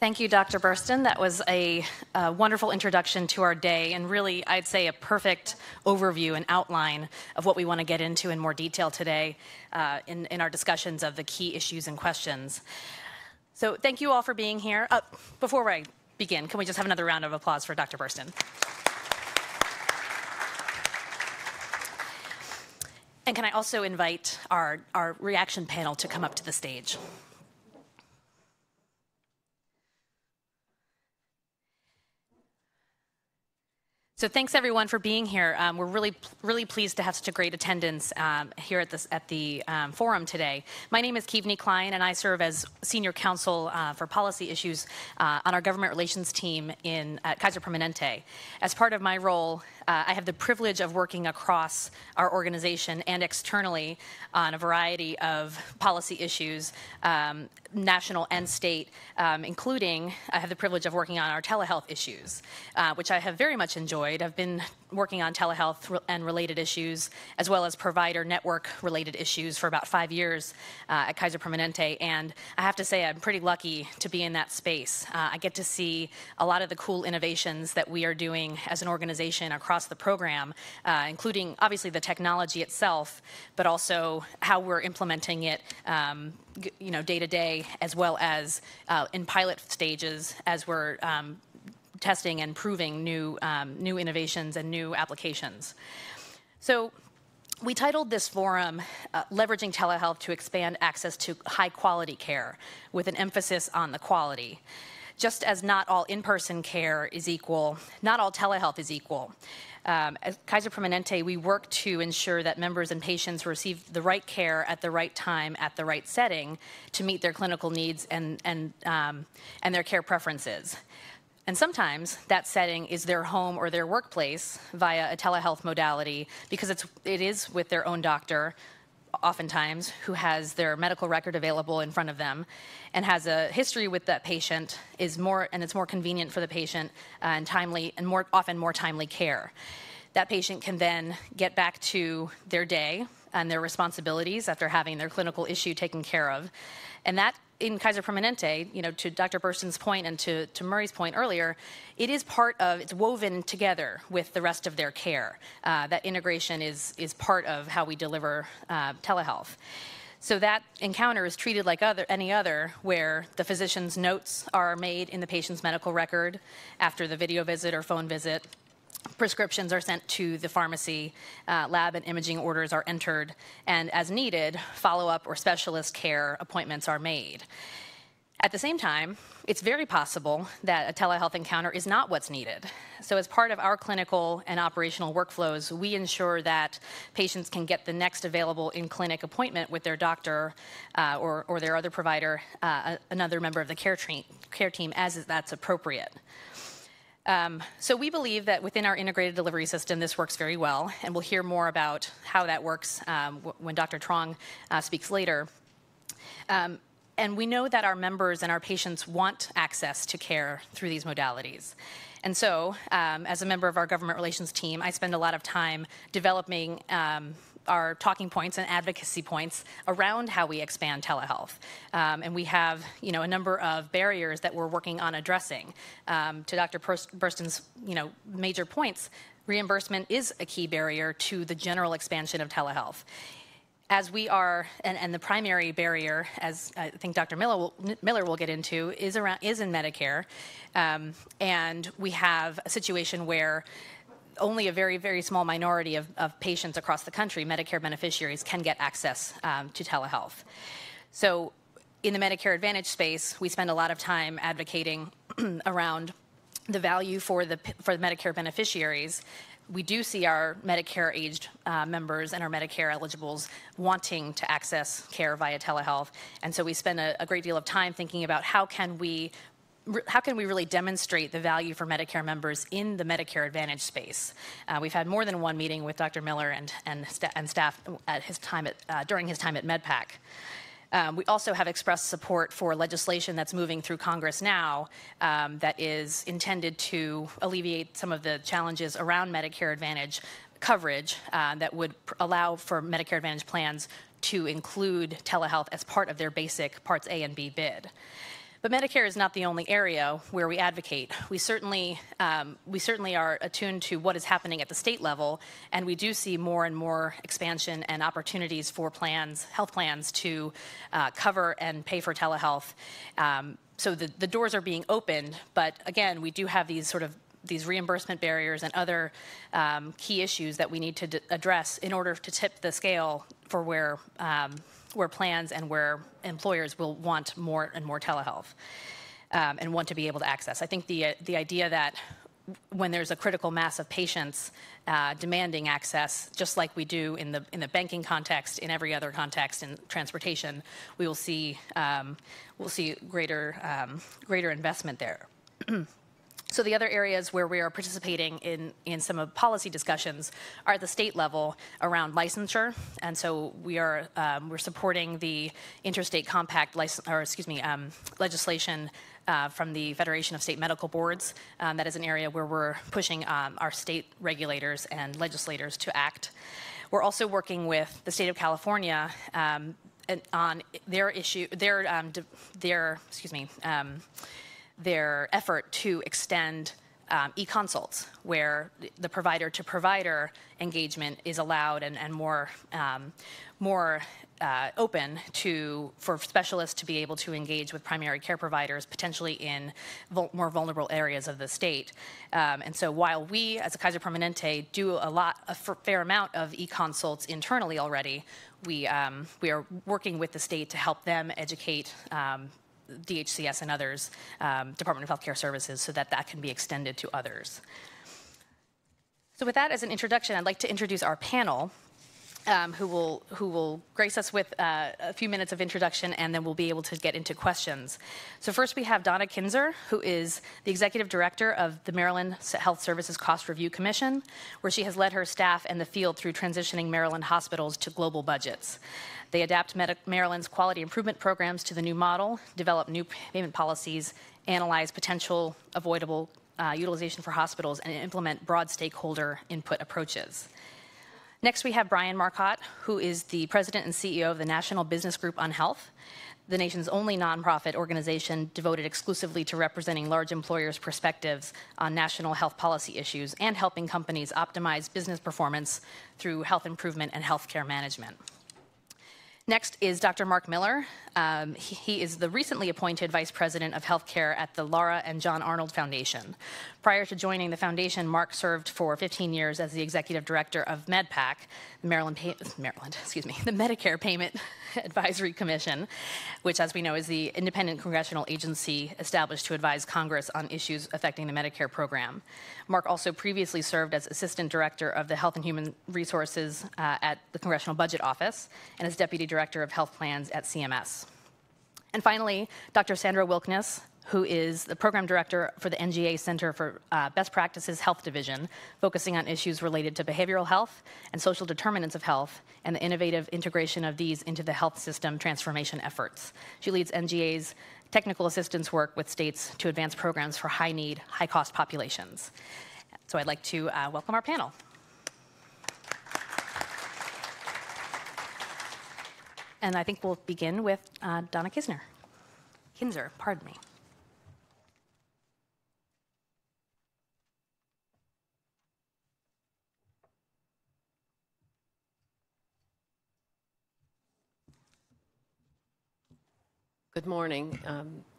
Thank you, Dr. Burstin. That was a wonderful introduction to our day, and really, I'd say, a perfect overview and outline of what we want to get into in more detail today in our discussions of the key issues and questions. So thank you all for being here. Before I begin, can we just have another round of applause for Dr. Burstin? And can I also invite our reaction panel to come up to the stage? So thanks, everyone, for being here. We're really pleased to have such a great attendance here at the forum today. My name is Keavney Klein, and I serve as Senior Counsel for Policy Issues on our Government Relations team at Kaiser Permanente. As part of my role, I have the privilege of working across our organization and externally on a variety of policy issues, national and state, including I have the privilege of working on our telehealth issues, which I have very much enjoyed. I've been working on telehealth and related issues, as well as provider network related issues for about 5 years at Kaiser Permanente, and I have to say I'm pretty lucky to be in that space. I get to see a lot of the cool innovations that we are doing as an organization across the program, including obviously the technology itself, but also how we're implementing it day to day, as well as in pilot stages as we're testing and proving new innovations and new applications. So we titled this forum, Leveraging Telehealth to Expand Access to High-Quality Care, with an emphasis on the quality. Just as not all in-person care is equal, not all telehealth is equal. At Kaiser Permanente, we work to ensure that members and patients receive the right care at the right time, at the right setting, to meet their clinical needs and their care preferences. And sometimes that setting is their home or their workplace via a telehealth modality, because it is with their own doctor, oftentimes, who has their medical record available in front of them and has a history with that patient, it's more convenient for the patient and timely, and often more timely care. That patient can then get back to their day and their responsibilities after having their clinical issue taken care of. And that, in Kaiser Permanente, to Dr. Burstin's point and to Murray's point earlier, it's woven together with the rest of their care. That integration is part of how we deliver telehealth. So that encounter is treated like any other, where the physician's notes are made in the patient's medical record after the video visit or phone visit. Prescriptions are sent to the pharmacy, lab and imaging orders are entered, and as needed, follow-up or specialist care appointments are made. At the same time, it's very possible that a telehealth encounter is not what's needed. So as part of our clinical and operational workflows, we ensure that patients can get the next available in-clinic appointment with their doctor or their other provider, another member of the care team, as that's appropriate. So we believe that within our integrated delivery system, this works very well, and we'll hear more about how that works when Dr. Truong speaks later. And we know that our members and our patients want access to care through these modalities. And so, as a member of our government relations team, I spend a lot of time developing our talking points and advocacy points around how we expand telehealth. And we have a number of barriers that we're working on addressing. To Dr. Burstin's major points, reimbursement is a key barrier to the general expansion of telehealth. As we are, and the primary barrier, as I think Dr. Miller will get into, is in Medicare. And we have a situation where only a very, very small minority of patients across the country, Medicare beneficiaries, can get access to telehealth. So in the Medicare Advantage space, we spend a lot of time advocating around the value for the Medicare beneficiaries. We do see our Medicare-aged members and our Medicare eligibles wanting to access care via telehealth. And so we spend a great deal of time thinking about how can we really demonstrate the value for Medicare members in the Medicare Advantage space. We've had more than one meeting with Dr. Miller and staff at his time during his time at MedPAC. We also have expressed support for legislation that's moving through Congress now that is intended to alleviate some of the challenges around Medicare Advantage coverage that would allow for Medicare Advantage plans to include telehealth as part of their basic Parts A and B bid. But Medicare is not the only area where we advocate. We certainly are attuned to what is happening at the state level, and we do see more and more expansion and opportunities for plans, health plans, to cover and pay for telehealth. So the doors are being opened, but again, we do have these sort of reimbursement barriers and other key issues that we need to address in order to tip the scale for where plans and where employers will want more and more telehealth and want to be able to access. I think the idea that when there's a critical mass of patients demanding access, just like we do in the banking context, in every other context, in transportation, we will see greater investment there. So the other areas where we are participating in some of policy discussions are at the state level around licensure, and so we are we're supporting the interstate compact legislation from the Federation of State Medical Boards. That is an area where we're pushing our state regulators and legislators to act. We're also working with the state of California on their issue, their effort to extend e-consults, where the provider-to-provider engagement is allowed and more open to specialists to be able to engage with primary care providers, potentially in more vulnerable areas of the state. And so while we, as a Kaiser Permanente, do a fair amount of e-consults internally already, we are working with the state to help them educate DHCS and others, Department of Healthcare Services, so that that can be extended to others. So with that as an introduction, I'd like to introduce our panel, who will grace us with a few minutes of introduction, and then we'll be able to get into questions. So first we have Donna Kinzer, who is the Executive Director of the Maryland Health Services Cost Review Commission, where she has led her staff and the field through transitioning Maryland hospitals to global budgets. They adapt Maryland's quality improvement programs to the new model, develop new payment policies, analyze potential avoidable utilization for hospitals, and implement broad stakeholder input approaches. Next, we have Brian Marcotte, who is the President and CEO of the National Business Group on Health, the nation's only nonprofit organization devoted exclusively to representing large employers' perspectives on national health policy issues and helping companies optimize business performance through health improvement and healthcare management. Next is Dr. Mark Miller. He is the recently appointed Vice President of Healthcare at the Laura and John Arnold Foundation. Prior to joining the foundation, Mark served for 15 years as the Executive Director of MedPAC, the the Medicare Payment Advisory Commission, which, as we know, is the independent congressional agency established to advise Congress on issues affecting the Medicare program. Mark also previously served as Assistant Director of the Health and Human Resources at the Congressional Budget Office, and as Deputy Director of Health Plans at CMS. And finally, Dr. Sandra Wilkniss, who is the Program Director for the NGA Center for Best Practices Health Division, focusing on issues related to behavioral health and social determinants of health and the innovative integration of these into the health system transformation efforts. She leads NGA's technical assistance work with states to advance programs for high-need, high-cost populations. So I'd like to welcome our panel. And I think we'll begin with Donna Kinzer. Kinzer, pardon me. Good morning.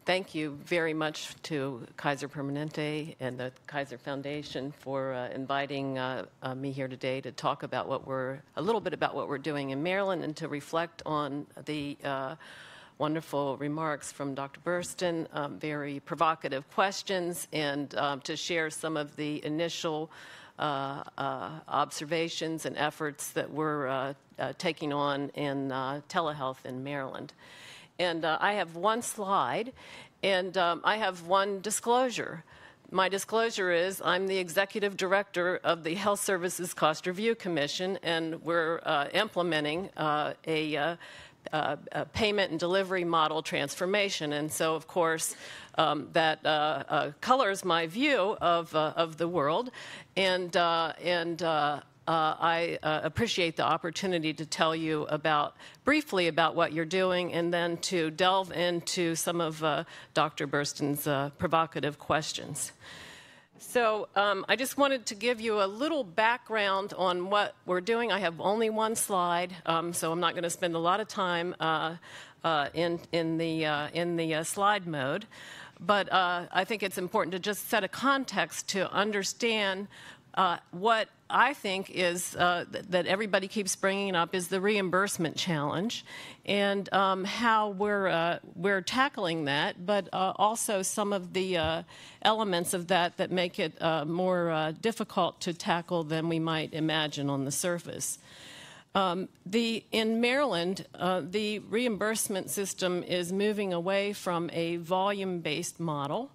Thank you very much to Kaiser Permanente and the Kaiser Foundation for inviting me here today to talk about what we're a little bit about what we're doing in Maryland, and to reflect on the wonderful remarks from Dr. Burstin, very provocative questions, and to share some of the initial observations and efforts that we're taking on in telehealth in Maryland. And I have one slide, and I have one disclosure. My disclosure is I'm the Executive Director of the Health Services Cost Review Commission, and we're implementing a payment and delivery model transformation. And so, of course, that colors my view of the world. And I appreciate the opportunity to tell you briefly about what you're doing, and then to delve into some of Dr. Burstin's provocative questions. So I just wanted to give you a little background on what we're doing. I have only one slide, so I'm not going to spend a lot of time in the slide mode. But I think it's important to just set a context to understand what I think is that everybody keeps bringing up is the reimbursement challenge, and how we're tackling that, but also some of the elements of that make it more difficult to tackle than we might imagine on the surface. In Maryland, the reimbursement system is moving away from a volume-based model,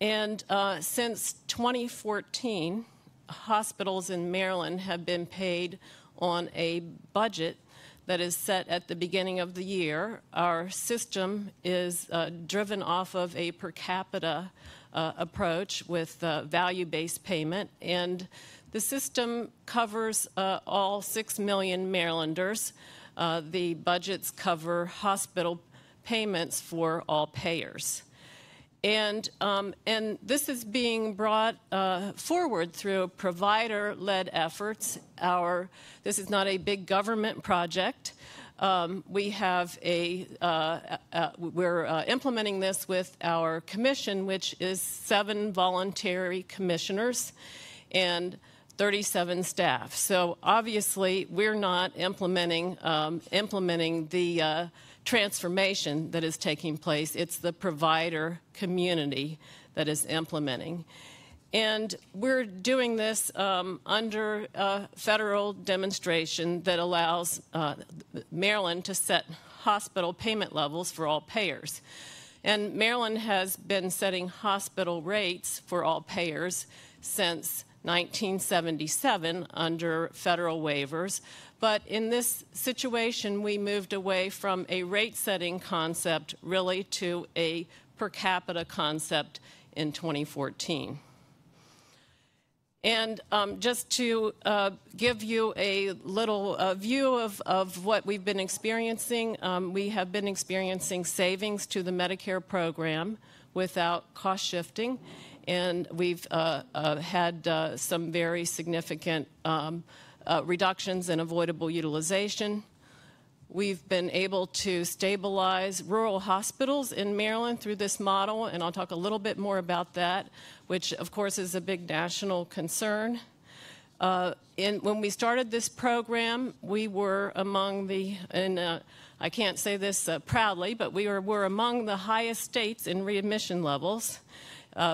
and since 2014, hospitals in Maryland have been paid on a budget that is set at the beginning of the year. Our system is driven off of a per capita approach with value-based payment, and the system covers all 6 million Marylanders. The budgets cover hospital payments for all payers. And this is being brought forward through provider-led efforts. This is not a big government project. We're implementing this with our commission, which is 7 voluntary commissioners and 37 staff. So obviously, we're not implementing the transformation that is taking place. It's the provider community that is implementing. And we're doing this under a federal demonstration that allows Maryland to set hospital payment levels for all payers. And Maryland has been setting hospital rates for all payers since 1977 under federal waivers, but in this situation we moved away from a rate-setting concept really to a per capita concept in 2014. And just to give you a little view of what we've been experiencing, we have been experiencing savings to the Medicare program without cost shifting. And we've had some very significant reductions in avoidable utilization. We've been able to stabilize rural hospitals in Maryland through this model, and I'll talk a little bit more about that, which of course is a big national concern. When we started this program, we were among the, and I can't say this proudly, but we were among the highest states in readmission levels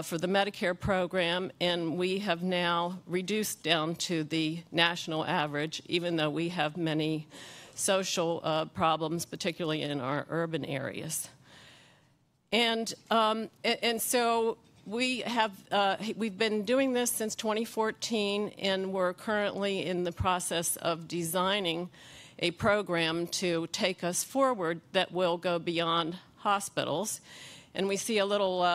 for the Medicare program, and we have now reduced down to the national average, even though we have many social problems, particularly in our urban areas. And so we have we've been doing this since 2014, and we're currently in the process of designing a program to take us forward that will go beyond hospitals. And we see a little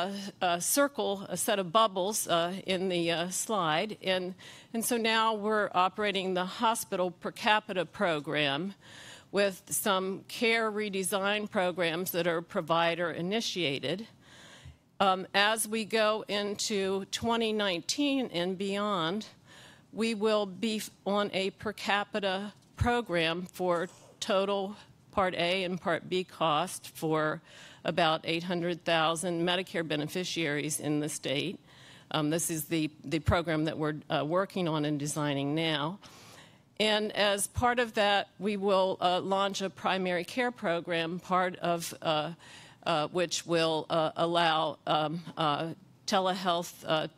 circle, a set of bubbles in the slide. And so now we're operating the hospital per capita program with some care redesign programs that are provider initiated. As we go into 2019 and beyond, we will be on a per capita program for total Part A and Part B cost for about 800,000 Medicare beneficiaries in the state. This is the program that we're working on and designing now. And as part of that, we will launch a primary care program, part of which will allow telehealth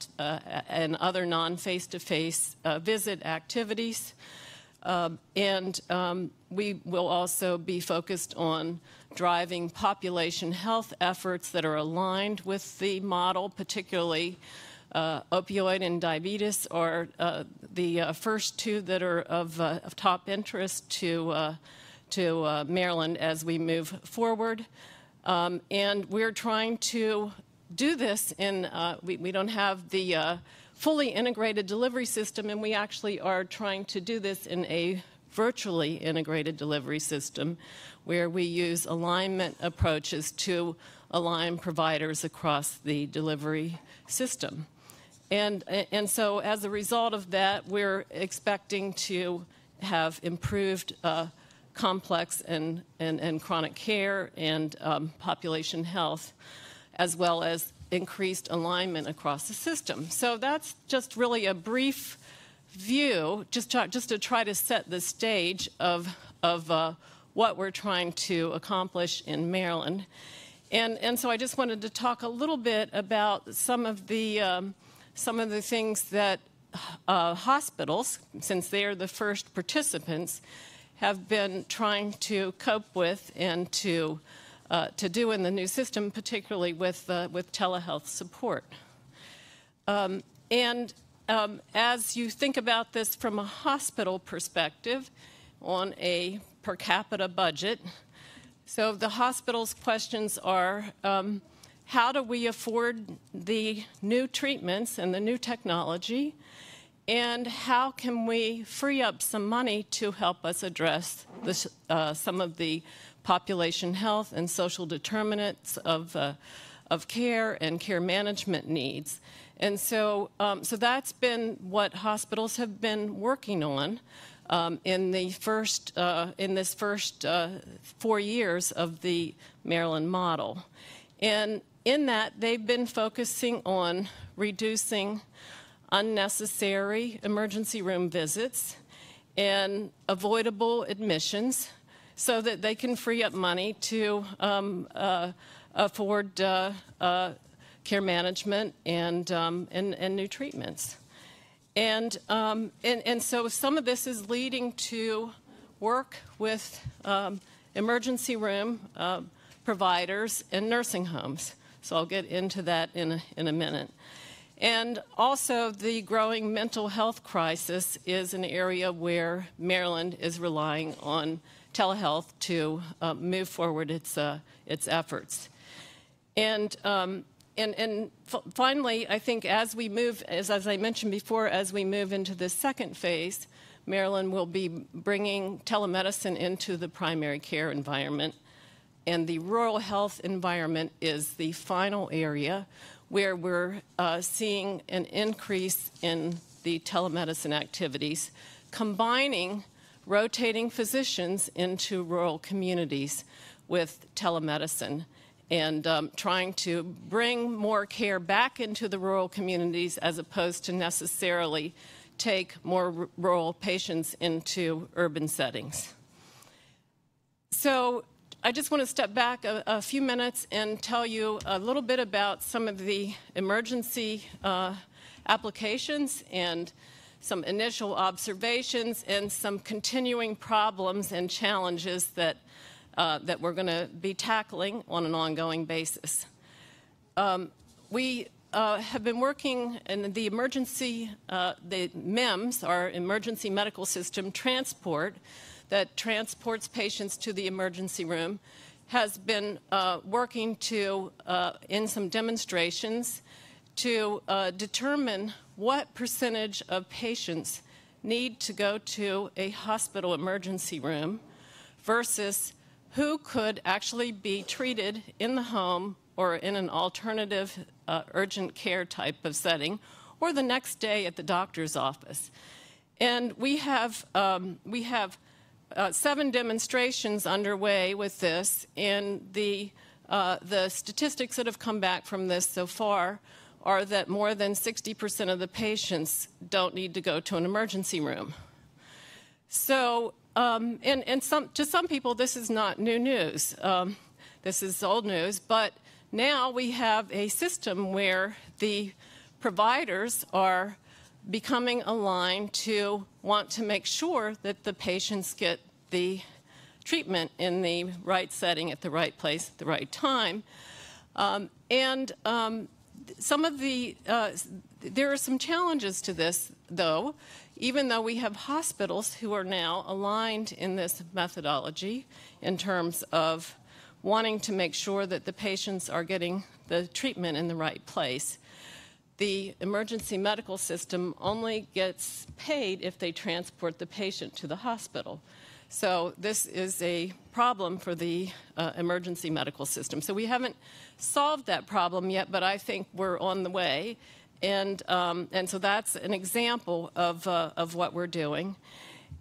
and other non-face-to-face visit activities. We will also be focused on driving population health efforts that are aligned with the model, particularly opioid and diabetes are the first two that are of top interest to Maryland as we move forward. And we're trying to do this in, we don't have the fully integrated delivery system, and we actually are trying to do this in a virtually integrated delivery system where we use alignment approaches to align providers across the delivery system. And so as a result of that, we're expecting to have improved complex and chronic care and population health, as well as increased alignment across the system. So that's just really a brief view, just to try to set the stage of what we're trying to accomplish in Maryland. And so I just wanted to talk a little bit about some of the things that hospitals, since they are the first participants, have been trying to cope with and to do in the new system, particularly with telehealth support. As you think about this from a hospital perspective on a per capita budget, so the hospital's questions are, how do we afford the new treatments and the new technology? And how can we free up some money to help us address this, some of the population health and social determinants of care and care management needs? And so, so that's been what hospitals have been working on in this first 4 years of the Maryland model. And in that, they've been focusing on reducing unnecessary emergency room visits and avoidable admissions so that they can free up money to afford care management and new treatments. And so some of this is leading to work with emergency room providers and nursing homes. So I'll get into that in a minute. And also, the growing mental health crisis is an area where Maryland is relying on telehealth to move forward its efforts. And finally, I think as we move, as I mentioned before, as we move into the second phase, Maryland will be bringing telemedicine into the primary care environment, and the rural health environment is the final area where we're seeing an increase in the telemedicine activities, combining rotating physicians into rural communities with telemedicine and trying to bring more care back into the rural communities as opposed to necessarily take more rural patients into urban settings. So I just want to step back a few minutes and tell you a little bit about some of the emergency applications and some initial observations and some continuing problems and challenges that, that we're going to be tackling on an ongoing basis. We have been working in the emergency, the MEMS, our emergency medical system transport, that transports patients to the emergency room, has been working to, in some demonstrations, to determine what percentage of patients need to go to a hospital emergency room versus who could actually be treated in the home or in an alternative urgent care type of setting or the next day at the doctor's office. And we have 7 demonstrations underway with this, and the statistics that have come back from this so far are that more than 60% of the patients don't need to go to an emergency room. So, to some people, this is not new news. This is old news, but now we have a system where the providers are becoming aligned to want to make sure that the patients get the treatment in the right setting, at the right place, at the right time. There are some challenges to this, though, even though we have hospitals who are now aligned in this methodology in terms of wanting to make sure that the patients are getting the treatment in the right place. the emergency medical system only gets paid if they transport the patient to the hospital. So this is a problem for the emergency medical system. So we haven't solved that problem yet, but I think we're on the way. And so that's an example of what we're doing.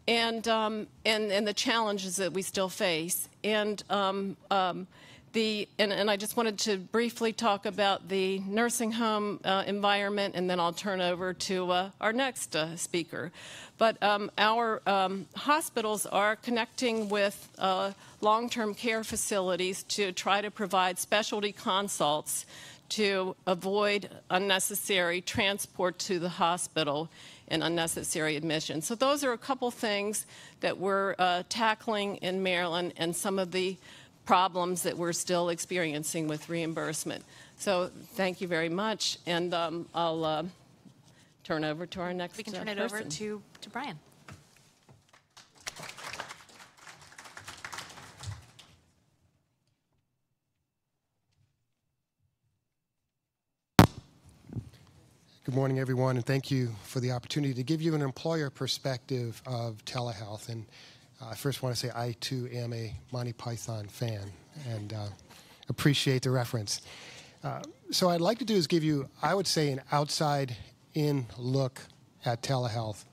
And the challenges that we still face. And I just wanted to briefly talk about the nursing home environment, and then I'll turn over to our next speaker. But our hospitals are connecting with long-term care facilities to try to provide specialty consults to avoid unnecessary transport to the hospital and unnecessary admission. So those are a couple things that we're tackling in Maryland, and some of the problems that we're still experiencing with reimbursement. So thank you very much, and I'll turn over to our next person. We can turn it over to Brian. Good morning, everyone, and thank you for the opportunity to give you an employer perspective of telehealth. And I first want to say I, too, am a Monty Python fan and appreciate the reference. So what I'd like to do is give you, I would say, an outside-in look at telehealth.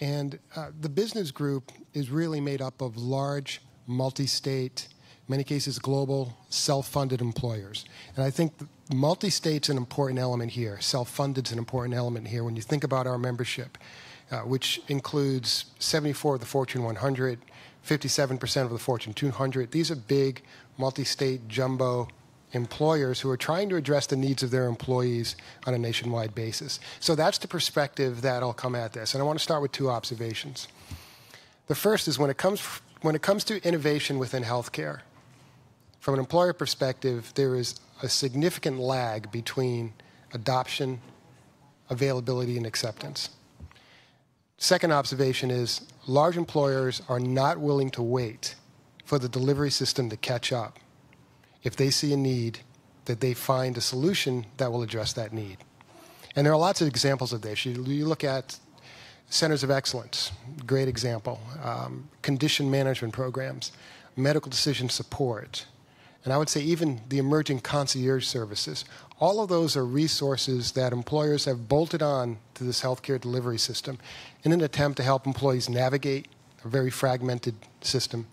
And the business group is really made up of large, multi-state, in many cases global, self-funded employers. And I think multi-state's an important element here. Self-funded's an important element here when you think about our membership, which includes 74 of the Fortune 100, 57% of the Fortune 200. These are big multi-state jumbo employers who are trying to address the needs of their employees on a nationwide basis. So that's the perspective that'll come at this. And I want to start with two observations. The first is when it comes to innovation within healthcare, from an employer perspective, there is a significant lag between adoption, availability, and acceptance. Second observation is large employers are not willing to wait for the delivery system to catch up if they see a need, that they find a solution that will address that need. And there are lots of examples of this. You look at centers of excellence, great example, condition management programs, medical decision support, and I would say even the emerging concierge services. All of those are resources that employers have bolted on to this healthcare delivery system in an attempt to help employees navigate a very fragmented system,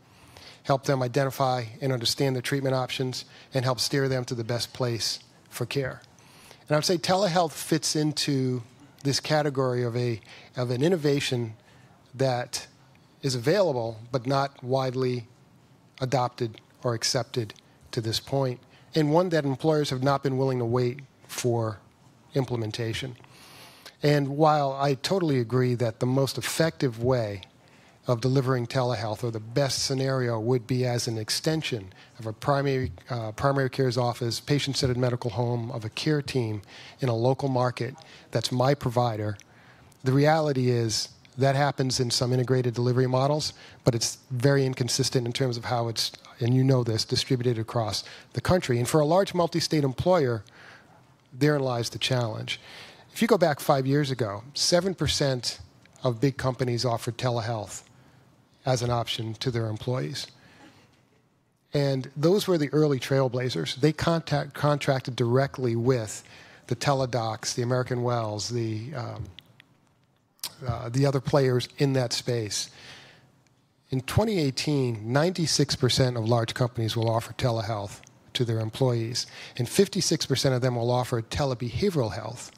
help them identify and understand their treatment options, and help steer them to the best place for care. And I would say telehealth fits into this category of an innovation that is available but not widely adopted or accepted to this point, and one that employers have not been willing to wait for implementation. And while I totally agree that the most effective way of delivering telehealth, or the best scenario, would be as an extension of a primary care's office, patient-centered medical home, of a care team in a local market that's my provider, the reality is that happens in some integrated delivery models, but it's very inconsistent in terms of how it's, and you know this, distributed across the country. And for a large multi-state employer, therein lies the challenge. If you go back 5 years ago, 7% of big companies offered telehealth as an option to their employees. And those were the early trailblazers. They contracted directly with the Teledocs, the American Wells, the other players in that space. In 2018, 96% of large companies will offer telehealth to their employees, and 56% of them will offer telebehavioral health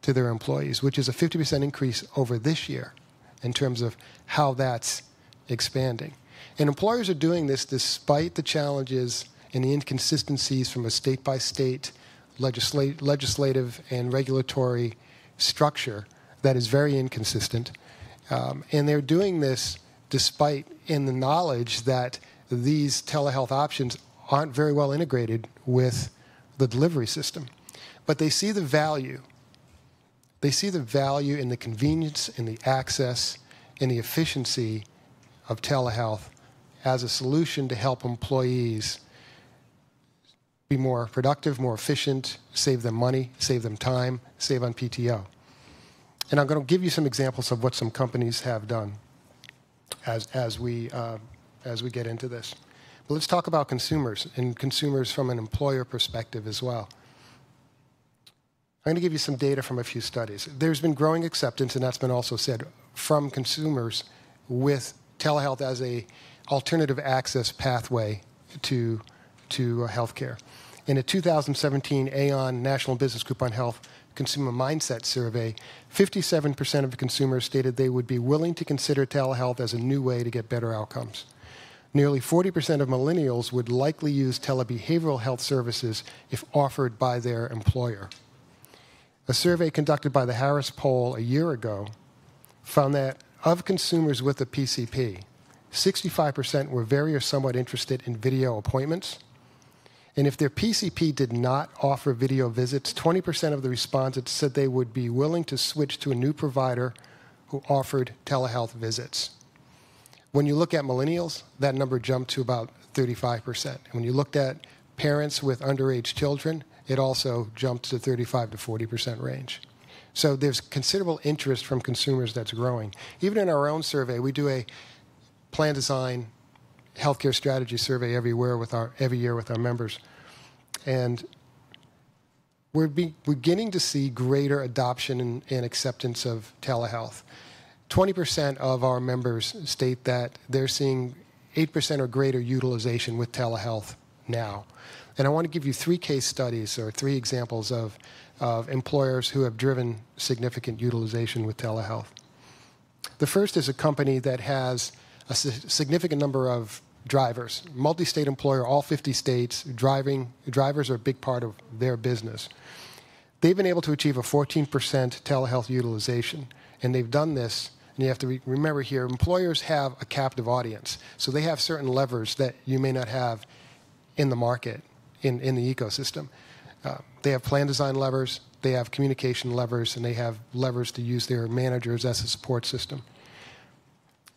to their employees, which is a 50% increase over this year in terms of how that's expanding. And employers are doing this despite the challenges and the inconsistencies from a state-by-state legislative and regulatory structure that is very inconsistent. And they're doing this despite in the knowledge that these telehealth options aren't very well integrated with the delivery system. But they see the value. They see the value in the convenience, in the access, in the efficiency of telehealth as a solution to help employees be more productive, more efficient, save them money, save them time, save on PTO. And I'm going to give you some examples of what some companies have done as we get into this. But let's talk about consumers, and consumers from an employer perspective as well. I'm going to give you some data from a few studies. There's been growing acceptance, and that's been also said, from consumers with telehealth as an alternative access pathway to healthcare. In a 2017 Aon National Business Group on Health Consumer Mindset Survey, 57% of consumers stated they would be willing to consider telehealth as a new way to get better outcomes. Nearly 40% of millennials would likely use telebehavioral health services if offered by their employer. A survey conducted by the Harris Poll a year ago found that of consumers with a PCP, 65% were very or somewhat interested in video appointments. And if their PCP did not offer video visits, 20% of the respondents said they would be willing to switch to a new provider who offered telehealth visits. When you look at millennials, that number jumped to about 35%. When you looked at parents with underage children, it also jumped to 35 to 40% range. So there's considerable interest from consumers that's growing. Even in our own survey, we do a plan design healthcare strategy survey every year with our members. And we're beginning to see greater adoption and acceptance of telehealth. 20% of our members state that they're seeing 8% or greater utilization with telehealth now. And I want to give you three case studies or three examples of employers who have driven significant utilization with telehealth. The first is a company that has a significant number of drivers. Multi-state employer, all 50 states, drivers are a big part of their business. They've been able to achieve a 14% telehealth utilization, and they've done this. And you have to remember here, employers have a captive audience, so they have certain levers that you may not have in the market, in the ecosystem. They have plan design levers, they have communication levers, and they have levers to use their managers as a support system.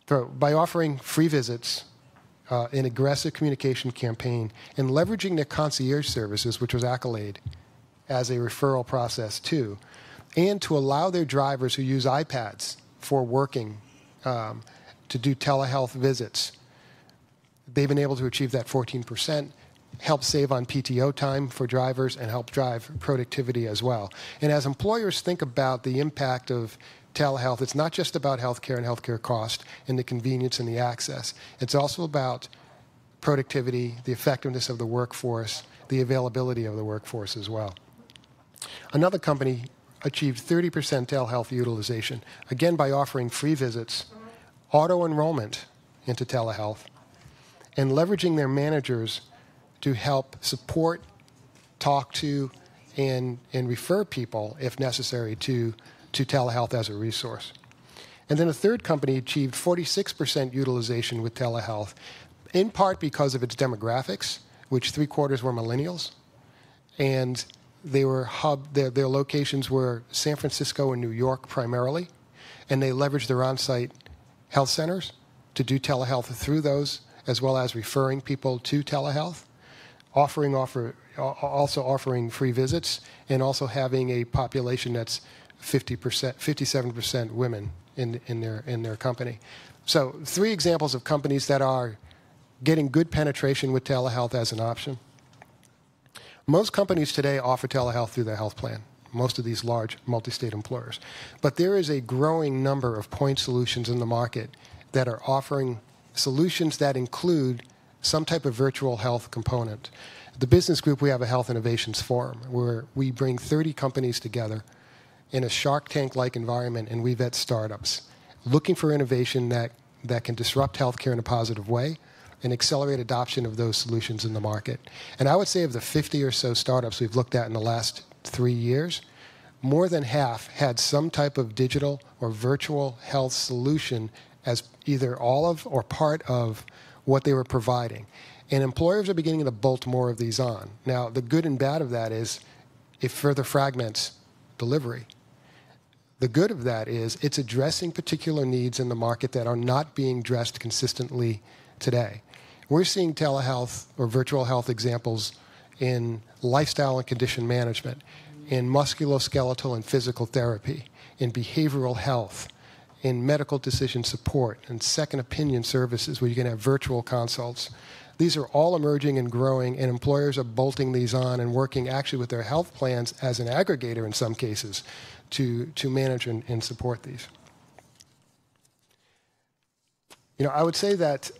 So by offering free visits, an aggressive communication campaign, and leveraging their concierge services, which was Accolade, as a referral process too, and to allow their drivers who use iPads for working to do telehealth visits, they've been able to achieve that 14%, help save on PTO time for drivers, and help drive productivity as well. And as employers think about the impact of telehealth, it's not just about healthcare and healthcare cost and the convenience and the access. It's also about productivity, the effectiveness of the workforce, the availability of the workforce as well. Another company achieved 30% telehealth utilization, again by offering free visits, auto-enrollment into telehealth, and leveraging their managers to help support, talk to, and refer people, if necessary, to telehealth as a resource. And then a third company achieved 46% utilization with telehealth, in part because of its demographics, which 3/4 were millennials, and they were their locations were San Francisco and New York primarily, and they leveraged their on-site health centers to do telehealth through those, as well as referring people to telehealth, also offering free visits, and also having a population that's 57% women in their company. So three examples of companies that are getting good penetration with telehealth as an option. Most companies today offer telehealth through their health plan, most of these large multi-state employers. But there is a growing number of point solutions in the market that are offering solutions that include some type of virtual health component. At the business group, we have a health innovations forum where we bring 30 companies together in a Shark Tank-like environment, and we vet startups looking for innovation that can disrupt healthcare in a positive way and accelerate adoption of those solutions in the market. And I would say of the 50 or so startups we've looked at in the last 3 years, more than half had some type of digital or virtual health solution as either all of or part of what they were providing. And employers are beginning to bolt more of these on. Now, the good and bad of that is it further fragments delivery. The good of that is it's addressing particular needs in the market that are not being addressed consistently today. We're seeing telehealth or virtual health examples in lifestyle and condition management, in musculoskeletal and physical therapy, in behavioral health, in medical decision support, and second opinion services where you can have virtual consults. These are all emerging and growing, and employers are bolting these on and working actually with their health plans as an aggregator in some cases to manage and support these. You know, I would say that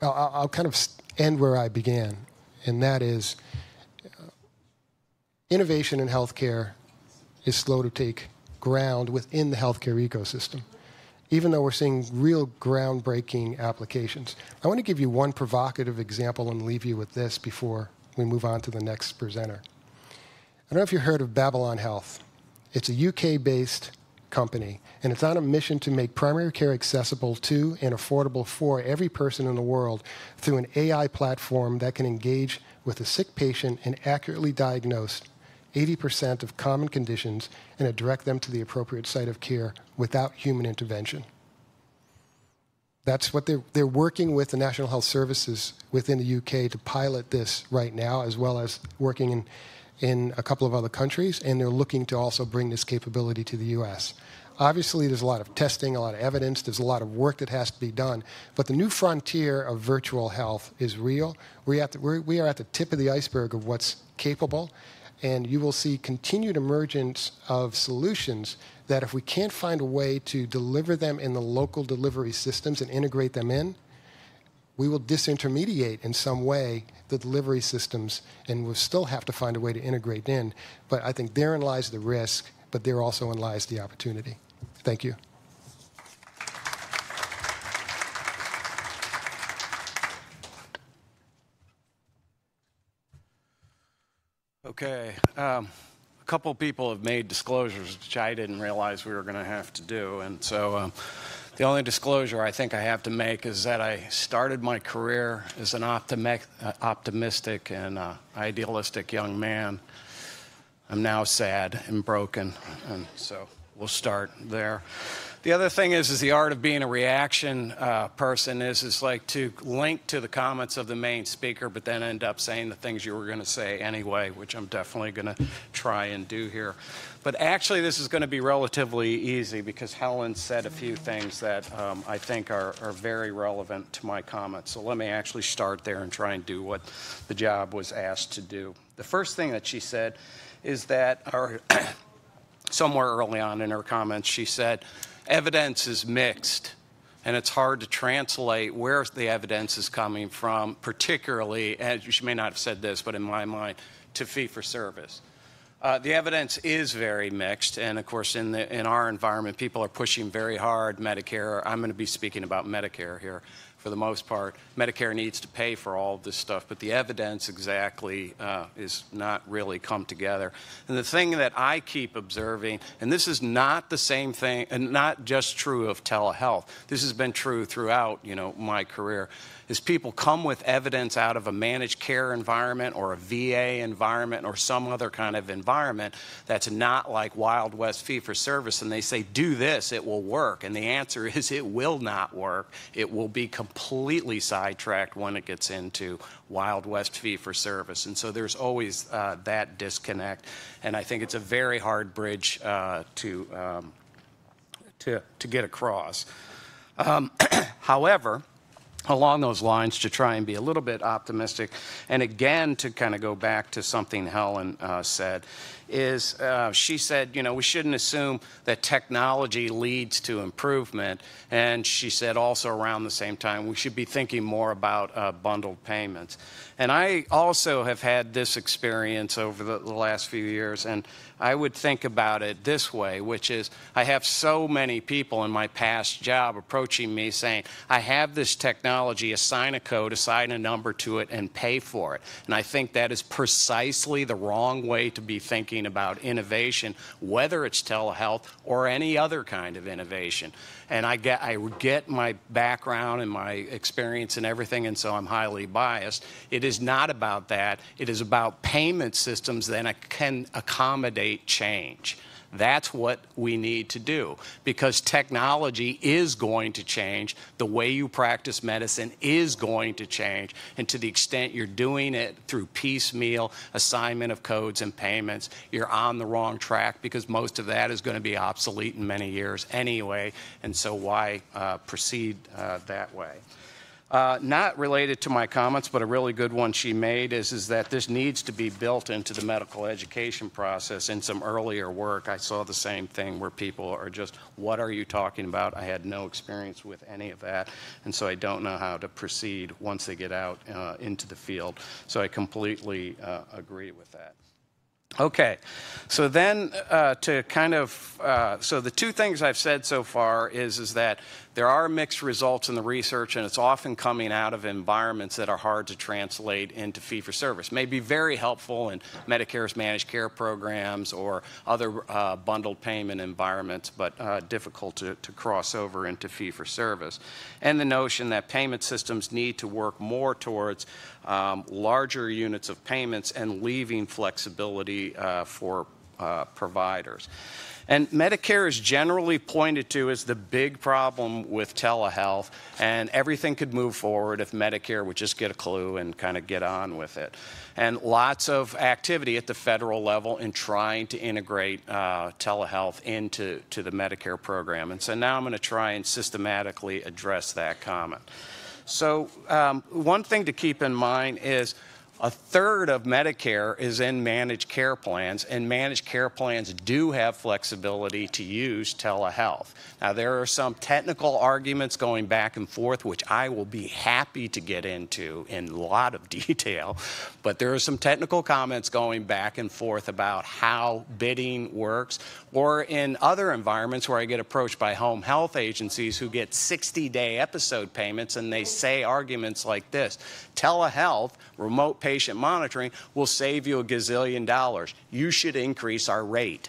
I'll kind of end where I began, and that is innovation in healthcare is slow to take ground within the healthcare ecosystem, even though we're seeing real groundbreaking applications. I want to give you one provocative example and leave you with this before we move on to the next presenter. I don't know if you heard of Babylon Health. It's a UK-based company, and it's on a mission to make primary care accessible to and affordable for every person in the world through an AI platform that can engage with a sick patient and accurately diagnose 80% of common conditions and direct them to the appropriate site of care without human intervention. That's what they're working with the National Health Services within the UK to pilot this right now, as well as working in a couple of other countries, and they're looking to also bring this capability to the US. Obviously, there's a lot of testing, a lot of evidence, there's a lot of work that has to be done, but the new frontier of virtual health is real. We are at the tip of the iceberg of what's capable, and you will see continued emergence of solutions that if we can't find a way to deliver them in the local delivery systems and integrate them in, we will disintermediate in some way the delivery systems, and we'll still have to find a way to integrate in. But I think therein lies the risk, but there also lies the opportunity. Thank you. Okay, a couple people have made disclosures, which I didn't realize we were going to have to do, and so the only disclosure I think I have to make is that I started my career as an optimistic and idealistic young man. I'm now sad and broken, and so we'll start there. The other thing is the art of being a reaction person is like to link to the comments of the main speaker, but then end up saying the things you were going to say anyway, which I'm definitely going to try and do here. But actually, this is going to be relatively easy because Helen said a few things that I think are very relevant to my comments. So let me actually start there and try and do what the job was asked to do. The first thing that she said is that, or somewhere early on in her comments, she said, evidence is mixed, and it's hard to translate where the evidence is coming from, particularly, and she may not have said this, but in my mind, to fee-for-service. The evidence is very mixed, and of course, in our environment, people are pushing very hard Medicare. I'm going to be speaking about Medicare here for the most part. Medicare needs to pay for all of this stuff, but the evidence exactly is not really come together. And the thing that I keep observing, and this is not the same thing, and not just true of telehealth, this has been true throughout, you know, my career, is people come with evidence out of a managed care environment or a VA environment or some other kind of environment that's not like Wild West fee-for-service, and they say, do this, it will work. And the answer is it will not work. It will be completely sidetracked when it gets into Wild West fee-for-service. And so there's always that disconnect. And I think it's a very hard bridge to get across. However, along those lines, to try and be a little bit optimistic, and again, to kind of go back to something Helen said, is she said, you know, we shouldn't assume that technology leads to improvement, and she said also around the same time, we should be thinking more about bundled payments. And I also have had this experience over the last few years, and I would think about it this way, which is I have so many people in my past job approaching me saying, I have this technology, assign a code, assign a number to it, and pay for it. And I think that is precisely the wrong way to be thinking about innovation, whether it's telehealth or any other kind of innovation. And I get my background and my experience and everything, and so I'm highly biased. It is not about that. It is about payment systems that can accommodate change. That's what we need to do, because technology is going to change. The way you practice medicine is going to change, and to the extent you're doing it through piecemeal assignment of codes and payments, you're on the wrong track, because most of that is going to be obsolete in many years anyway, and so why proceed that way? Not related to my comments, but a really good one she made is that this needs to be built into the medical education process. In some earlier work, I saw the same thing where people are just, what are you talking about? I had no experience with any of that, and so I don't know how to proceed once they get out into the field. So I completely agree with that. Okay, so then to kind of, so the two things I've said so far is that there are mixed results in the research, and it's often coming out of environments that are hard to translate into fee-for-service. May be very helpful in Medicare's managed care programs or other bundled payment environments, but difficult to cross over into fee-for-service. And the notion that payment systems need to work more towards larger units of payments and leaving flexibility for providers. And Medicare is generally pointed to as the big problem with telehealth, and everything could move forward if Medicare would just get a clue and kind of get on with it. And lots of activity at the federal level in trying to integrate telehealth into the Medicare program. And so now I'm going to try and systematically address that comment. So one thing to keep in mind is a third of Medicare is in managed care plans, and managed care plans do have flexibility to use telehealth. Now, there are some technical arguments going back and forth, which I will be happy to get into in a lot of detail, but there are some technical comments going back and forth about how bidding works, or in other environments where I get approached by home health agencies who get 60-day episode payments, and they say arguments like this: telehealth, remote payment, patient monitoring will save you a gazillion dollars. You should increase our rate.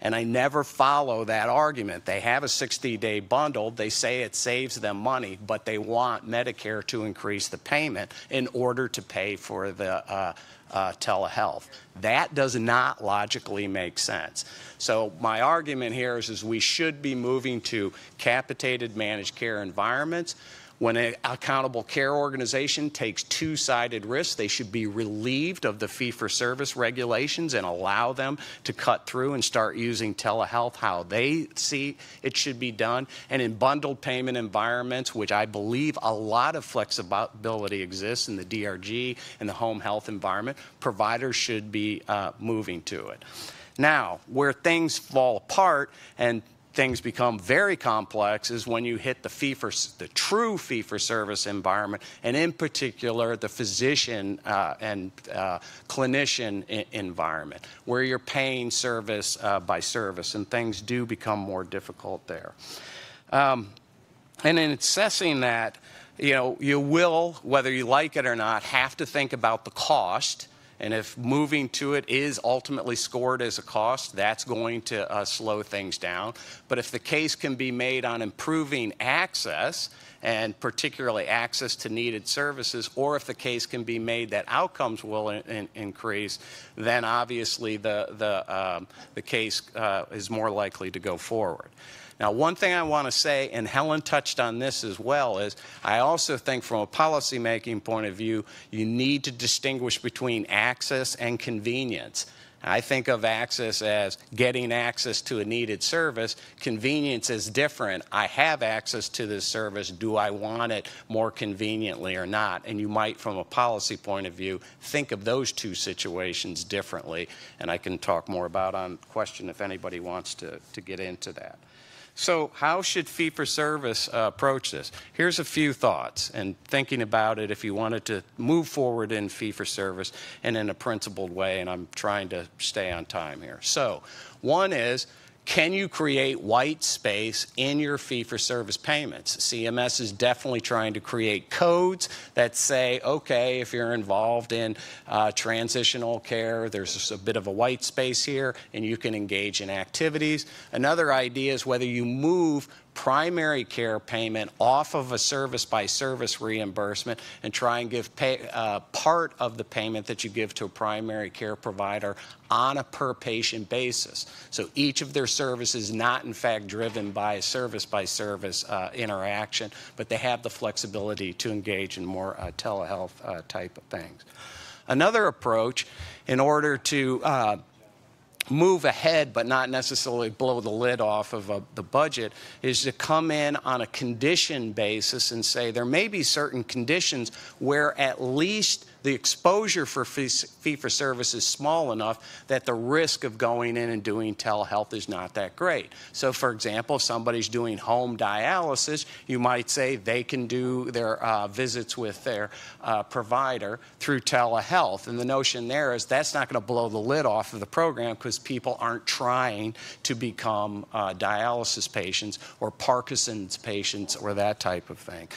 And I never follow that argument. They have a 60-day bundle. They say it saves them money, but they want Medicare to increase the payment in order to pay for the telehealth. That does not logically make sense. So my argument here is we should be moving to capitated managed care environments. When an accountable care organization takes two-sided risks, they should be relieved of the fee-for-service regulations and allow them to cut through and start using telehealth how they see it should be done. And in bundled payment environments, which I believe a lot of flexibility exists in the DRG and the home health environment, providers should be moving to it. Now, where things fall apart and things become very complex is when you hit the true fee-for-service environment, and in particular the physician and clinician environment, where you're paying service by service, and things do become more difficult there. And in assessing that, you know, you will, whether you like it or not, have to think about the cost. And if moving to it is ultimately scored as a cost, that's going to slow things down. But if the case can be made on improving access, and particularly access to needed services, or if the case can be made that outcomes will increase, then obviously the case is more likely to go forward. Now, one thing I want to say, and Helen touched on this as well, is I also think from a policymaking point of view, you need to distinguish between access and convenience. I think of access as getting access to a needed service. Convenience is different. I have access to this service. Do I want it more conveniently or not? And you might, from a policy point of view, think of those two situations differently. And I can talk more about on question if anybody wants to get into that. So how should fee-for-service approach this? Here's a few thoughts, and thinking about it if you wanted to move forward in fee-for-service and in a principled way, and I'm trying to stay on time here. So one is, can you create white space in your fee-for-service payments? CMS is definitely trying to create codes that say, okay, if you're involved in transitional care, there's a bit of a white space here, and you can engage in activities. Another idea is whether you move primary care payment off of a service-by-service reimbursement and try and give part of the payment that you give to a primary care provider on a per-patient basis. So each of their services is not, in fact, driven by a service-by-service interaction, but they have the flexibility to engage in more telehealth type of things. Another approach, in order to move ahead but not necessarily blow the lid off of the budget, is to come in on a condition basis and say there may be certain conditions where at least the exposure for fee-for-service is small enough that the risk of going in and doing telehealth is not that great. So, for example, if somebody's doing home dialysis, you might say they can do their visits with their provider through telehealth. And the notion there is that's not going to blow the lid off of the program because people aren't trying to become dialysis patients or Parkinson's patients or that type of thing.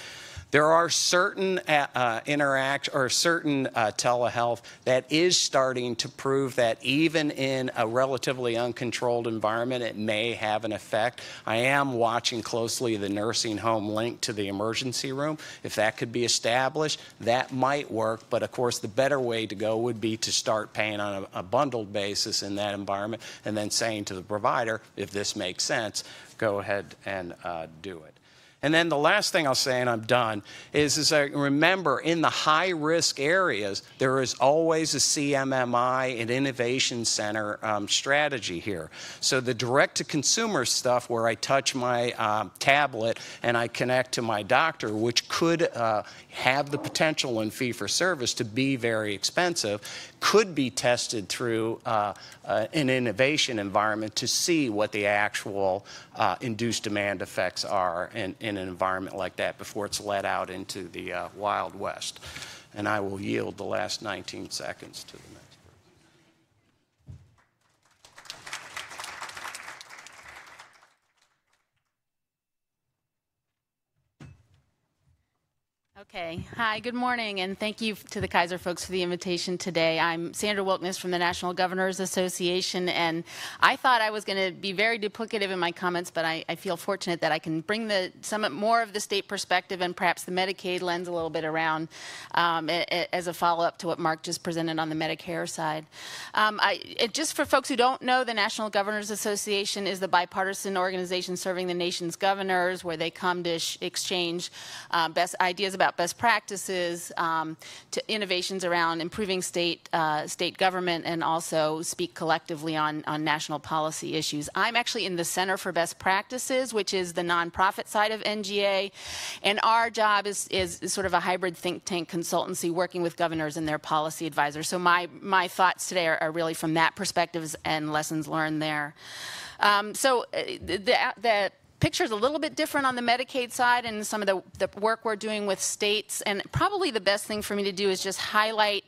There are certain telehealth that is starting to prove that even in a relatively uncontrolled environment, it may have an effect. I am watching closely the nursing home link to the emergency room. If that could be established, that might work. But of course, the better way to go would be to start paying on a bundled basis in that environment and then saying to the provider, if this makes sense, go ahead and do it. And then the last thing I'll say, and I'm done, is remember in the high-risk areas, there is always a CMMI and Innovation Center strategy here. So the direct-to-consumer stuff where I touch my tablet and I connect to my doctor, which could have the potential in fee-for-service to be very expensive, could be tested through an innovation environment to see what the actual induced demand effects are in an environment like that before it's let out into the Wild West. And I will yield the last 19 seconds to the next person. Okay. Hi, good morning, and thank you to the Kaiser folks for the invitation today. I'm Sandra Wilkniss from the National Governors Association, and I thought I was going to be very duplicative in my comments, but I feel fortunate that I can bring some more of the state perspective and perhaps the Medicaid lens a little bit around as a follow-up to what Mark just presented on the Medicare side. Just for folks who don't know, the National Governors Association is the bipartisan organization serving the nation's governors, where they come to exchange best ideas about best practices, to innovations around improving state government, and also speak collectively on national policy issues. I'm actually in the Center for Best Practices, which is the nonprofit side of NGA, and our job is sort of a hybrid think tank consultancy working with governors and their policy advisors. So my thoughts today are really from that perspective and lessons learned there. So the picture's a little bit different on the Medicaid side and some of the work we're doing with states. And probably the best thing for me to do is just highlight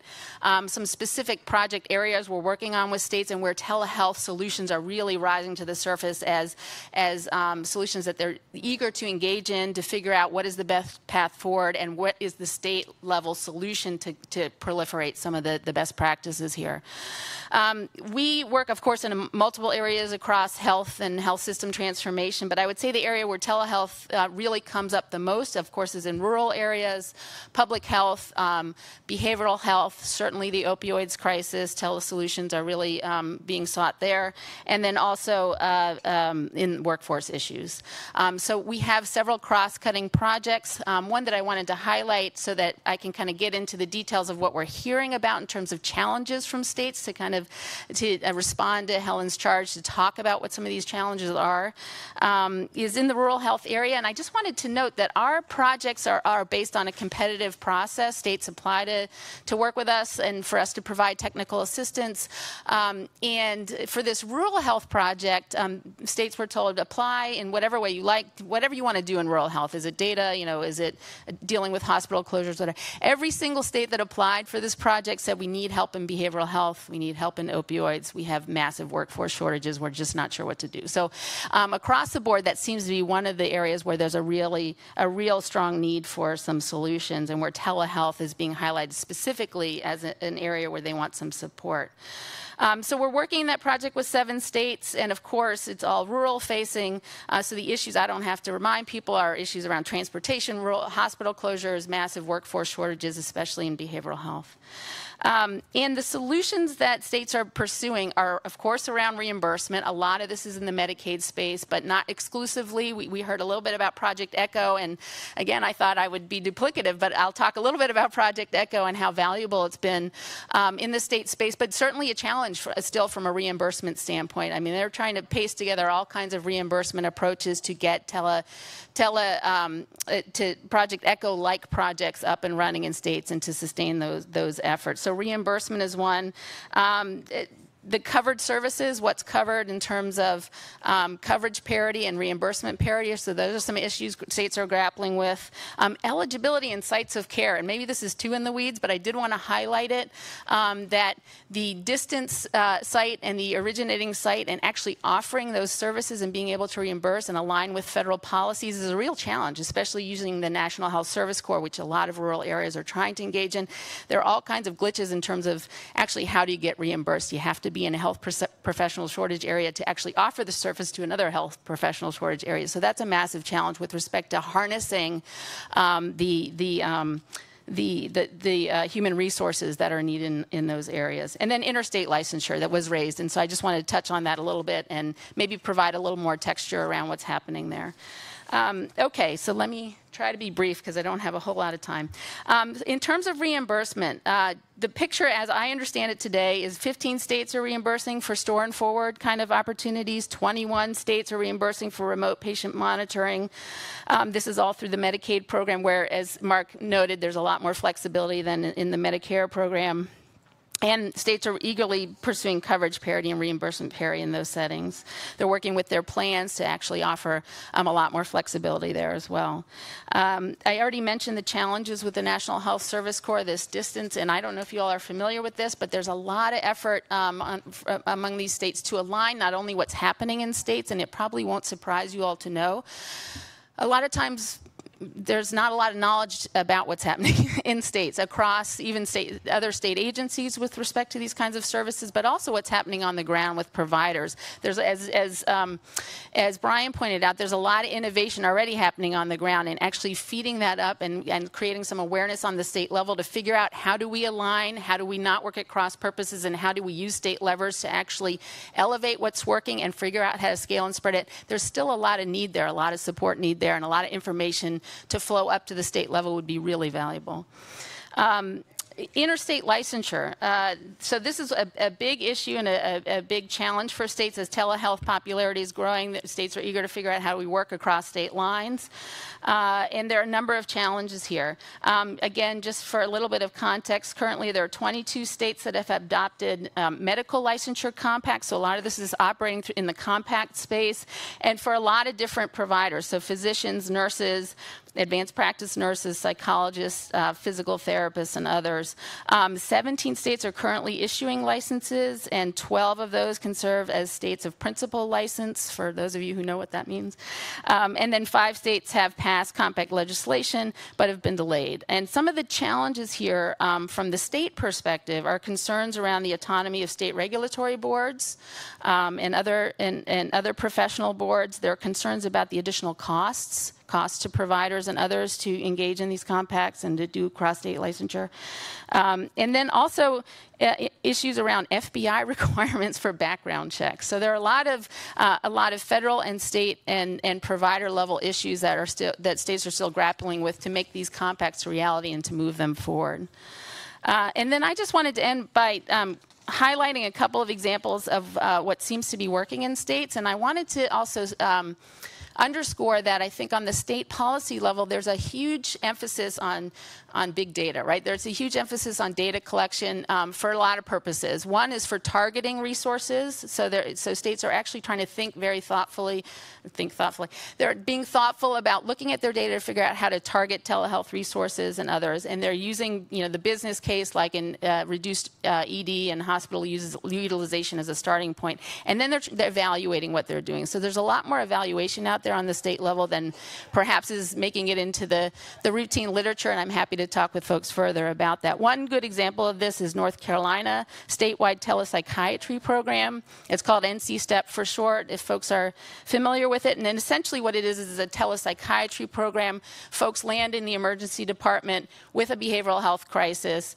some specific project areas we're working on with states and where telehealth solutions are really rising to the surface as solutions that they're eager to engage in to figure out what is the best path forward and what is the state-level solution to proliferate some of the best practices here. We work, of course, in multiple areas across health and health system transformation, but I would say the area where telehealth really comes up the most, of course, is in rural areas, public health, behavioral health, certainly the opioids crisis. Telesolutions are really being sought there, and then also in workforce issues. So we have several cross-cutting projects. One that I wanted to highlight so that I can kind of get into the details of what we're hearing about in terms of challenges from states to kind of respond to Helen's charge to talk about what some of these challenges are. Is in the rural health area, and I just wanted to note that our projects are based on a competitive process. States apply to work with us and for us to provide technical assistance. And for this rural health project, states were told apply in whatever way you like, whatever you want to do in rural health. Is it data? You know, is it dealing with hospital closures? Whatever. Every single state that applied for this project said we need help in behavioral health, we need help in opioids, we have massive workforce shortages, we're just not sure what to do. So across the board, that seems to be one of the areas where there's a real strong need for some solutions, and where telehealth is being highlighted specifically as an area where they want some support. So we're working that project with 7 states, and of course it's all rural facing, so the issues, I don't have to remind people, are issues around transportation, rural hospital closures, massive workforce shortages, especially in behavioral health. And the solutions that states are pursuing are, of course, around reimbursement. A lot of this is in the Medicaid space, but not exclusively. We heard a little bit about Project ECHO, and again, I thought I would be duplicative, but I'll talk a little bit about Project ECHO and how valuable it's been in the state space, but certainly a challenge still from a reimbursement standpoint. I mean, they're trying to paste together all kinds of reimbursement approaches to get to Project ECHO-like projects up and running in states and to sustain those efforts. So reimbursement is one. The covered services, what's covered in terms of coverage parity and reimbursement parity. So those are some issues states are grappling with. Eligibility and sites of care, and maybe this is too in the weeds, but I did want to highlight it, that the distance site and the originating site and actually offering those services and being able to reimburse and align with federal policies is a real challenge, especially using the National Health Service Corps, which a lot of rural areas are trying to engage in. There are all kinds of glitches in terms of actually how do you get reimbursed. You have to be in a health professional shortage area to actually offer the service to another health professional shortage area. So that's a massive challenge with respect to harnessing the human resources that are needed in those areas. And then interstate licensure that was raised, and so I just wanted to touch on that a little bit and maybe provide a little more texture around what's happening there. Okay, so let me try to be brief because I don't have a whole lot of time. In terms of reimbursement, the picture as I understand it today is 15 states are reimbursing for store and forward kind of opportunities, 21 states are reimbursing for remote patient monitoring. This is all through the Medicaid program where, as Mark noted, there's a lot more flexibility than in the Medicare program. And states are eagerly pursuing coverage parity and reimbursement parity in those settings. They're working with their plans to actually offer a lot more flexibility there as well. I already mentioned the challenges with the National Health Service Corps, this distance, and I don't know if you all are familiar with this, but there's a lot of effort among these states to align not only what's happening in states, and it probably won't surprise you all to know, a lot of times there's not a lot of knowledge about what's happening in states, across even other state agencies with respect to these kinds of services, but also what's happening on the ground with providers. There's, as Brian pointed out, there's a lot of innovation already happening on the ground, and actually feeding that up and creating some awareness on the state level to figure out how do we align, how do we not work at cross purposes, and how do we use state levers to actually elevate what's working and figure out how to scale and spread it. There's still a lot of need there, a lot of support need there, and a lot of information to flow up to the state level would be really valuable. Interstate licensure. So this is a big issue and a big challenge for states. As telehealth popularity is growing, states are eager to figure out how we work across state lines. And there are a number of challenges here. Again, just for a little bit of context, currently there are 22 states that have adopted medical licensure compacts. So a lot of this is operating in the compact space, and for a lot of different providers. So physicians, nurses, advanced practice nurses, psychologists, physical therapists, and others. 17 states are currently issuing licenses, and 12 of those can serve as states of principal license, for those of you who know what that means. And then 5 states have passed compact legislation but have been delayed. And some of the challenges here from the state perspective are concerns around the autonomy of state regulatory boards and other professional boards. There are concerns about the additional costs to providers and others to engage in these compacts and to do cross-state licensure. And then also issues around FBI requirements for background checks. So there are a lot of federal and state and provider level issues that states are still grappling with to make these compacts a reality and to move them forward. And then I just wanted to end by highlighting a couple of examples of what seems to be working in states, and I wanted to also underscore that I think on the state policy level there's a huge emphasis on big data, right? There's a huge emphasis on data collection for a lot of purposes. One is for targeting resources, so states are actually trying to think thoughtfully. They're being thoughtful about looking at their data to figure out how to target telehealth resources and others, and they're using, you know, the business case, like in reduced ED and hospital utilization as a starting point, and then they're evaluating what they're doing. So there's a lot more evaluation out out there on the state level than perhaps is making it into the routine literature, and I'm happy to talk with folks further about that. One good example of this is North Carolina statewide telepsychiatry program. It's called NC-STEP for short, if folks are familiar with it. And then essentially what it is a telepsychiatry program. Folks land in the emergency department with a behavioral health crisis.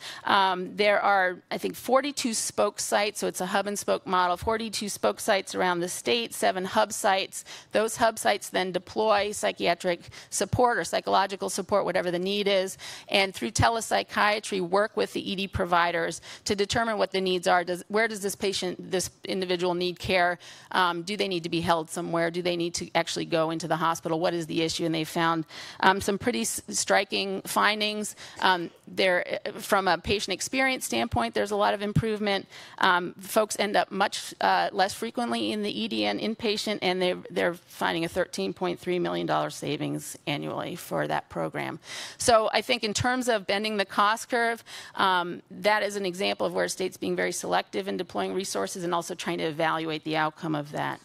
There are, I think, 42 spoke sites, so it's a hub and spoke model, 42 spoke sites around the state, 7 hub sites. Those hub sites then deploy psychiatric support or psychological support, whatever the need is, and through telepsychiatry work with the ED providers to determine what the needs are. Where does this patient, this individual need care? Do they need to be held somewhere? Do they need to actually go into the hospital? What is the issue? And they found some pretty striking findings. There, from a patient experience standpoint, there's a lot of improvement. Folks end up much less frequently in the ED and inpatient, and they're finding a $13.3 million savings annually for that program. So I think in terms of bending the cost curve, that is an example of where states being very selective in deploying resources and also trying to evaluate the outcome of that.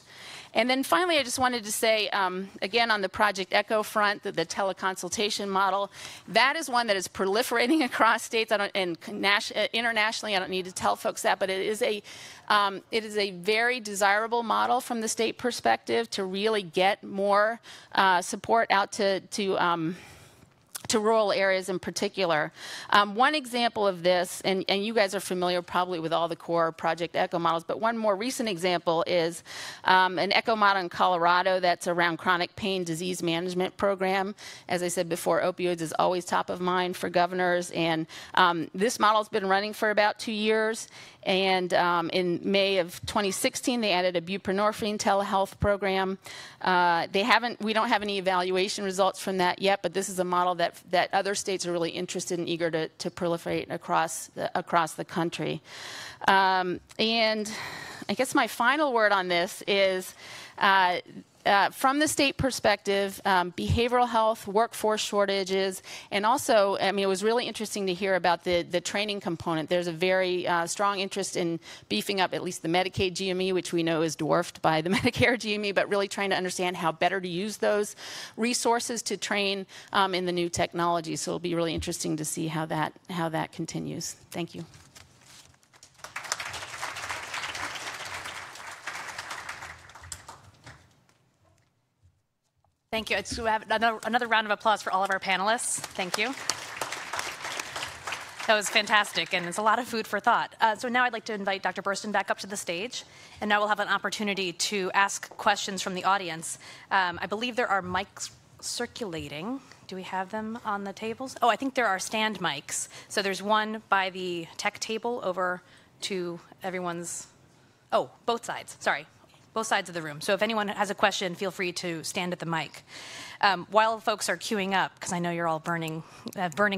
And then finally, I just wanted to say, again, on the Project ECHO front, the teleconsultation model, that is one that is proliferating across states and internationally. I don't need to tell folks that, but it is a very desirable model from the state perspective to really get more support out to rural areas in particular. One example of this, and you guys are familiar probably with all the core Project ECHO models, but one more recent example is an ECHO model in Colorado that's around chronic pain disease management program. As I said before, opioids is always top of mind for governors, and this model's been running for about 2 years, and in May of 2016, they added a buprenorphine telehealth program. We don't have any evaluation results from that yet, but this is a model that other states are really interested and eager to proliferate across the country. And I guess my final word on this is from the state perspective, behavioral health, workforce shortages, and also, I mean, it was really interesting to hear about the training component. There's a very strong interest in beefing up at least the Medicaid GME, which we know is dwarfed by the Medicare GME, but really trying to understand how better to use those resources to train in the new technology. So it'll be really interesting to see how that continues. Thank you. Thank you. It's another round of applause for all of our panelists. Thank you. That was fantastic, and it's a lot of food for thought. So now I'd like to invite Dr. Burstin back up to the stage, and now we'll have an opportunity to ask questions from the audience. I believe there are mics circulating. Do we have them on the tables? Oh, I think there are stand mics. So there's one by the tech table over to everyone's, oh, both sides, sorry. Both sides of the room. So if anyone has a question, feel free to stand at the mic. While folks are queuing up, because I know you're all burning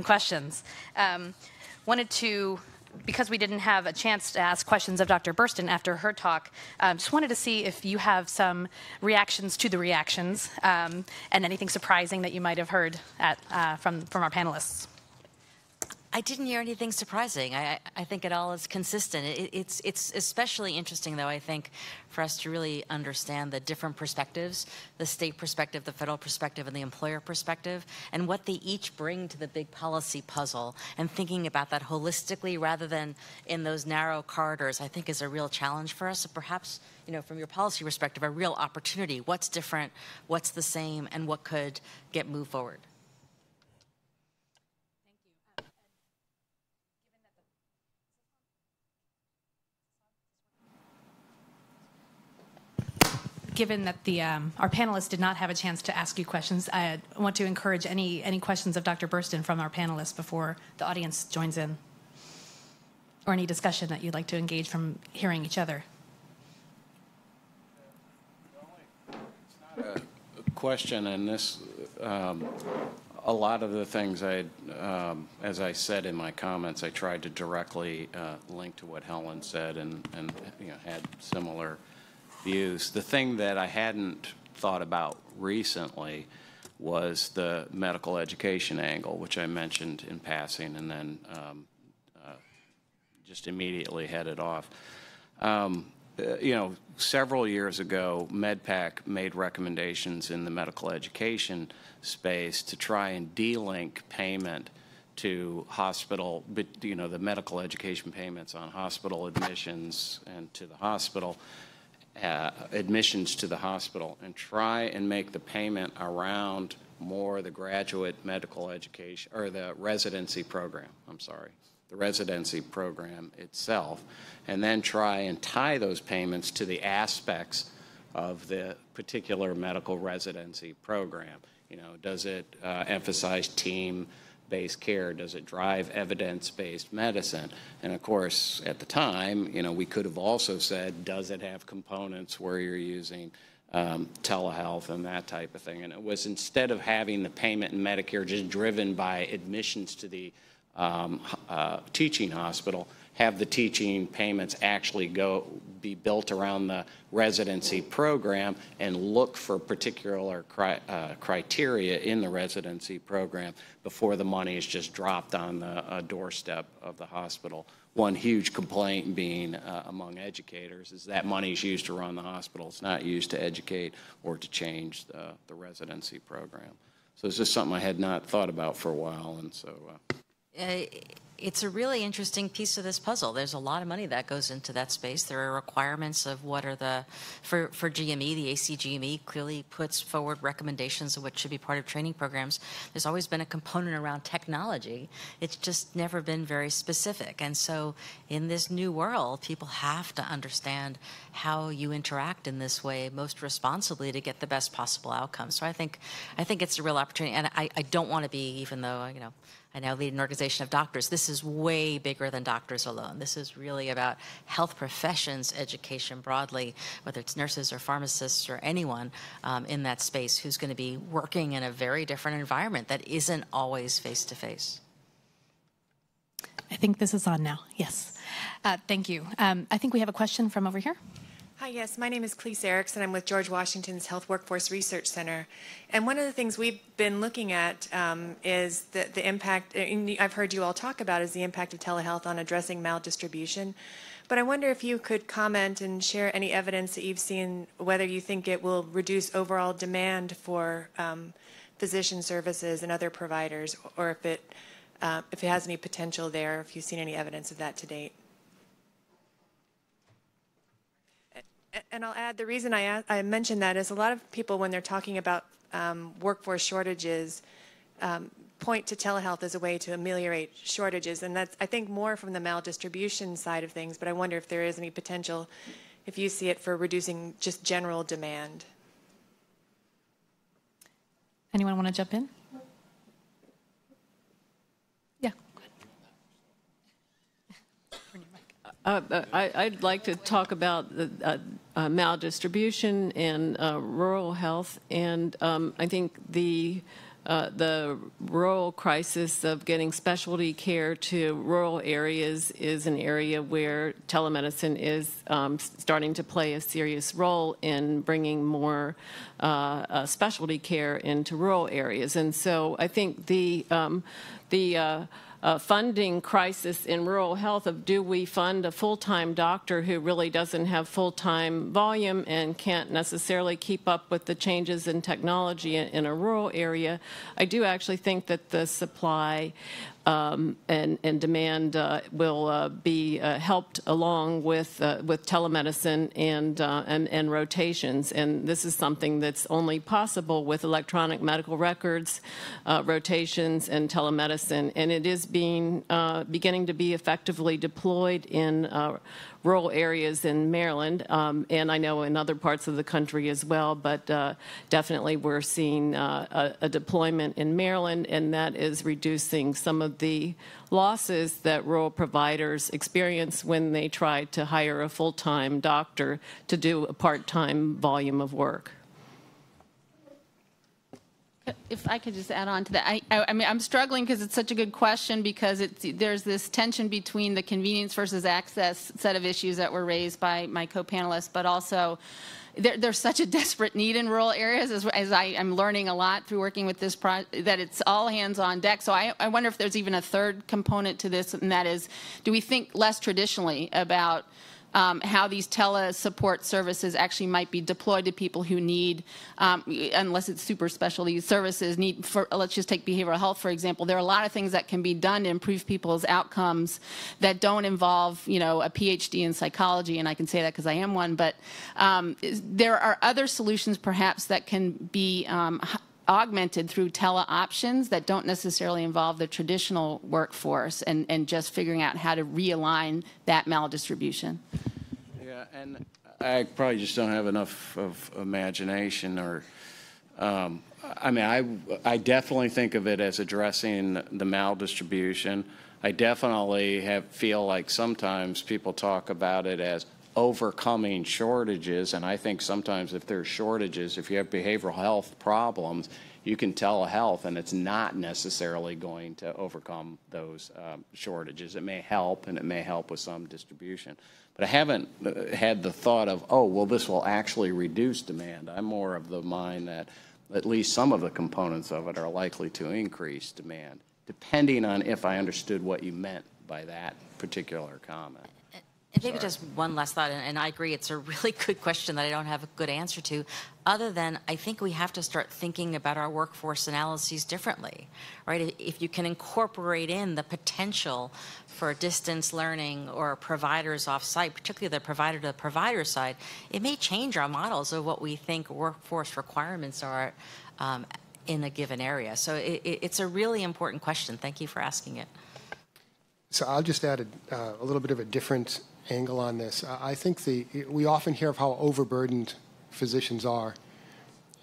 questions, wanted to, because we didn't have a chance to ask questions of Dr. Burstin after her talk, just wanted to see if you have some reactions to the reactions and anything surprising that you might have heard from our panelists. I didn't hear anything surprising. I think it all is consistent. It's especially interesting, though, I think, for us to really understand the different perspectives, the state perspective, the federal perspective, and the employer perspective, and what they each bring to the big policy puzzle. And thinking about that holistically rather than in those narrow corridors, I think, is a real challenge for us. Perhaps, you know, from your policy perspective, a real opportunity. What's different? What's the same? And what could get moved forward? Given that our panelists did not have a chance to ask you questions, I want to encourage any questions of Dr. Burstin from our panelists before the audience joins in, or any discussion that you'd like to engage from hearing each other. It's not a question, and this, a lot of the things as I said in my comments, I tried to directly link to what Helen said, and you know, had similar views. The thing that I hadn't thought about recently was the medical education angle, which I mentioned in passing and then just immediately headed off. you know, several years ago, MedPAC made recommendations in the medical education space to try and de-link payment to hospital, you know, the medical education payments on hospital admissions and to the hospital, admissions to the hospital, and try and make the payment around more the graduate medical education, or the residency program, I'm sorry, the residency program itself, and then try and tie those payments to the aspects of the particular medical residency program. You know, does it emphasize team-based care? Does it drive evidence-based medicine? And of course, at the time, you know, we could have also said, does it have components where you're using telehealth and that type of thing? And it was, instead of having the payment in Medicare just driven by admissions to the teaching hospital, have the teaching payments actually be built around the residency program and look for particular criteria in the residency program before the money is just dropped on the doorstep of the hospital. One huge complaint being among educators is that money is used to run the hospital. It's not used to educate or to change the residency program. So it's just something I had not thought about for a while, and so. It's a really interesting piece of this puzzle. There's a lot of money that goes into that space. There are requirements of what are the, for GME, the ACGME clearly puts forward recommendations of what should be part of training programs. There's always been a component around technology. It's just never been very specific. And so in this new world, people have to understand how you interact in this way most responsibly to get the best possible outcome. So I think it's a real opportunity. And I don't want to be, even though, you know, I now lead an organization of doctors. This is way bigger than doctors alone. This is really about health professions education broadly, whether it's nurses or pharmacists or anyone in that space who's going to be working in a very different environment that isn't always face-to-face. I think this is on now. Yes. Thank you. I think we have a question from over here. Hi, yes, my name is Cleese Erickson. I'm with George Washington's Health Workforce Research Center. And one of the things we've been looking at is the impact, and I've heard you all talk about, is the impact of telehealth on addressing maldistribution. But I wonder if you could comment and share any evidence that you've seen, whether you think it will reduce overall demand for physician services and other providers, or if it has any potential there, if you've seen any evidence of that to date. And I'll add, the reason I mentioned that is a lot of people, when they're talking about workforce shortages, point to telehealth as a way to ameliorate shortages. And that's, I think, more from the maldistribution side of things, but I wonder if there is any potential, if you see it, for reducing just general demand. Anyone want to jump in? I'd like to talk about the maldistribution and rural health, and I think the rural crisis of getting specialty care to rural areas is an area where telemedicine is starting to play a serious role in bringing more specialty care into rural areas. And so I think the funding crisis in rural health of, do we fund a full-time doctor who really doesn't have full-time volume and can't necessarily keep up with the changes in technology in a rural area? I do actually think that the supply and demand will be helped along with telemedicine and rotations, and this is something that's only possible with electronic medical records, rotations, and telemedicine, and it is being beginning to be effectively deployed in rural areas in Maryland, and I know in other parts of the country as well. But definitely, we're seeing a deployment in Maryland, and that is reducing some of the losses that rural providers experience when they try to hire a full-time doctor to do a part-time volume of work. If I could just add on to that, I mean, I'm struggling because it's such a good question, because there's this tension between the convenience versus access set of issues that were raised by my co-panelists, but also there's such a desperate need in rural areas, as I'm learning a lot through working with this project, that it's all hands on deck. So I wonder if there's even a third component to this, and that is, do we think less traditionally about how these telesupport services actually might be deployed to people who need, unless it's super specialty services, need for, let's just take behavioral health, for example. There are a lot of things that can be done to improve people's outcomes that don't involve, you know, a PhD in psychology, and I can say that because I am one, but there are other solutions perhaps that can be augmented through tele options that don't necessarily involve the traditional workforce, and just figuring out how to realign that maldistribution. Yeah, and I probably just don't have enough of imagination, or I mean, I definitely think of it as addressing the maldistribution. I definitely feel like sometimes people talk about it as overcoming shortages, and I think sometimes if there's shortages, if you have behavioral health problems, you can telehealth, and it's not necessarily going to overcome those shortages. It may help, and it may help with some distribution. But I haven't had the thought of, oh, well, this will actually reduce demand. I'm more of the mind that at least some of the components of it are likely to increase demand, depending on if I understood what you meant by that particular comment. And maybe just one last thought, and I agree, it's a really good question that I don't have a good answer to, other than I think we have to start thinking about our workforce analyses differently, right? If you can incorporate in the potential for distance learning or providers off-site, particularly the provider-to-provider side, it may change our models of what we think workforce requirements are in a given area. So it's a really important question. Thank you for asking it. So I'll just add a little bit of a different angle on this. I think we often hear of how overburdened physicians are,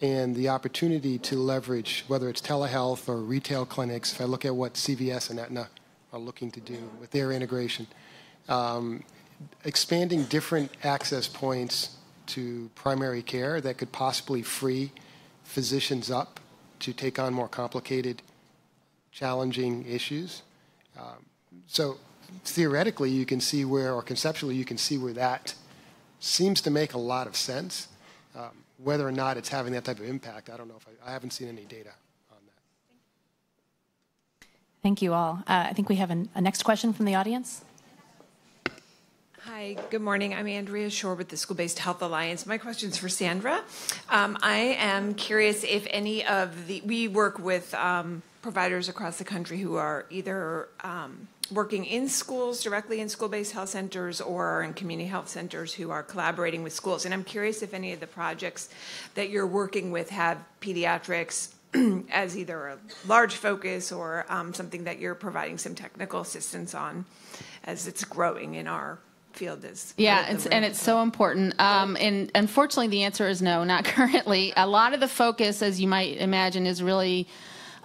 and the opportunity to leverage, whether it's telehealth or retail clinics, if I look at what CVS and Aetna are looking to do with their integration, expanding different access points to primary care that could possibly free physicians up to take on more complicated, challenging issues. So theoretically, you can see where, or conceptually, you can see where that seems to make a lot of sense. Whether or not it's having that type of impact, I don't know. If I haven't seen any data on that. Thank you all. I think we have a next question from the audience. Hi, good morning. I'm Andrea Shore with the School-Based Health Alliance. My question's for Sandra. I am curious if any of the, we work with providers across the country who are either working in schools, directly in school-based health centers, or in community health centers who are collaborating with schools. And I'm curious if any of the projects that you're working with have pediatrics as either a large focus or something that you're providing some technical assistance on, as it's growing in our field is. Yeah, and it's so important. And unfortunately, the answer is no, not currently. A lot of the focus, as you might imagine, is really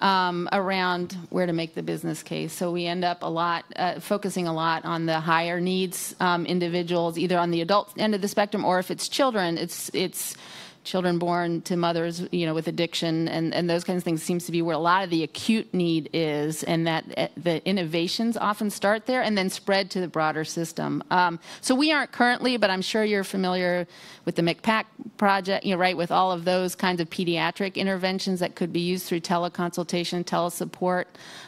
around where to make the business case. So we end up a lot, focusing a lot on the higher needs individuals, either on the adult end of the spectrum, or if it's children, it's children born to mothers, you know, with addiction, and those kinds of things seems to be where a lot of the acute need is, and that the innovations often start there and then spread to the broader system. So we aren't currently, but I'm sure you're familiar with the McPAC project, you know, right, with all of those kinds of pediatric interventions that could be used through teleconsultation, telesupport.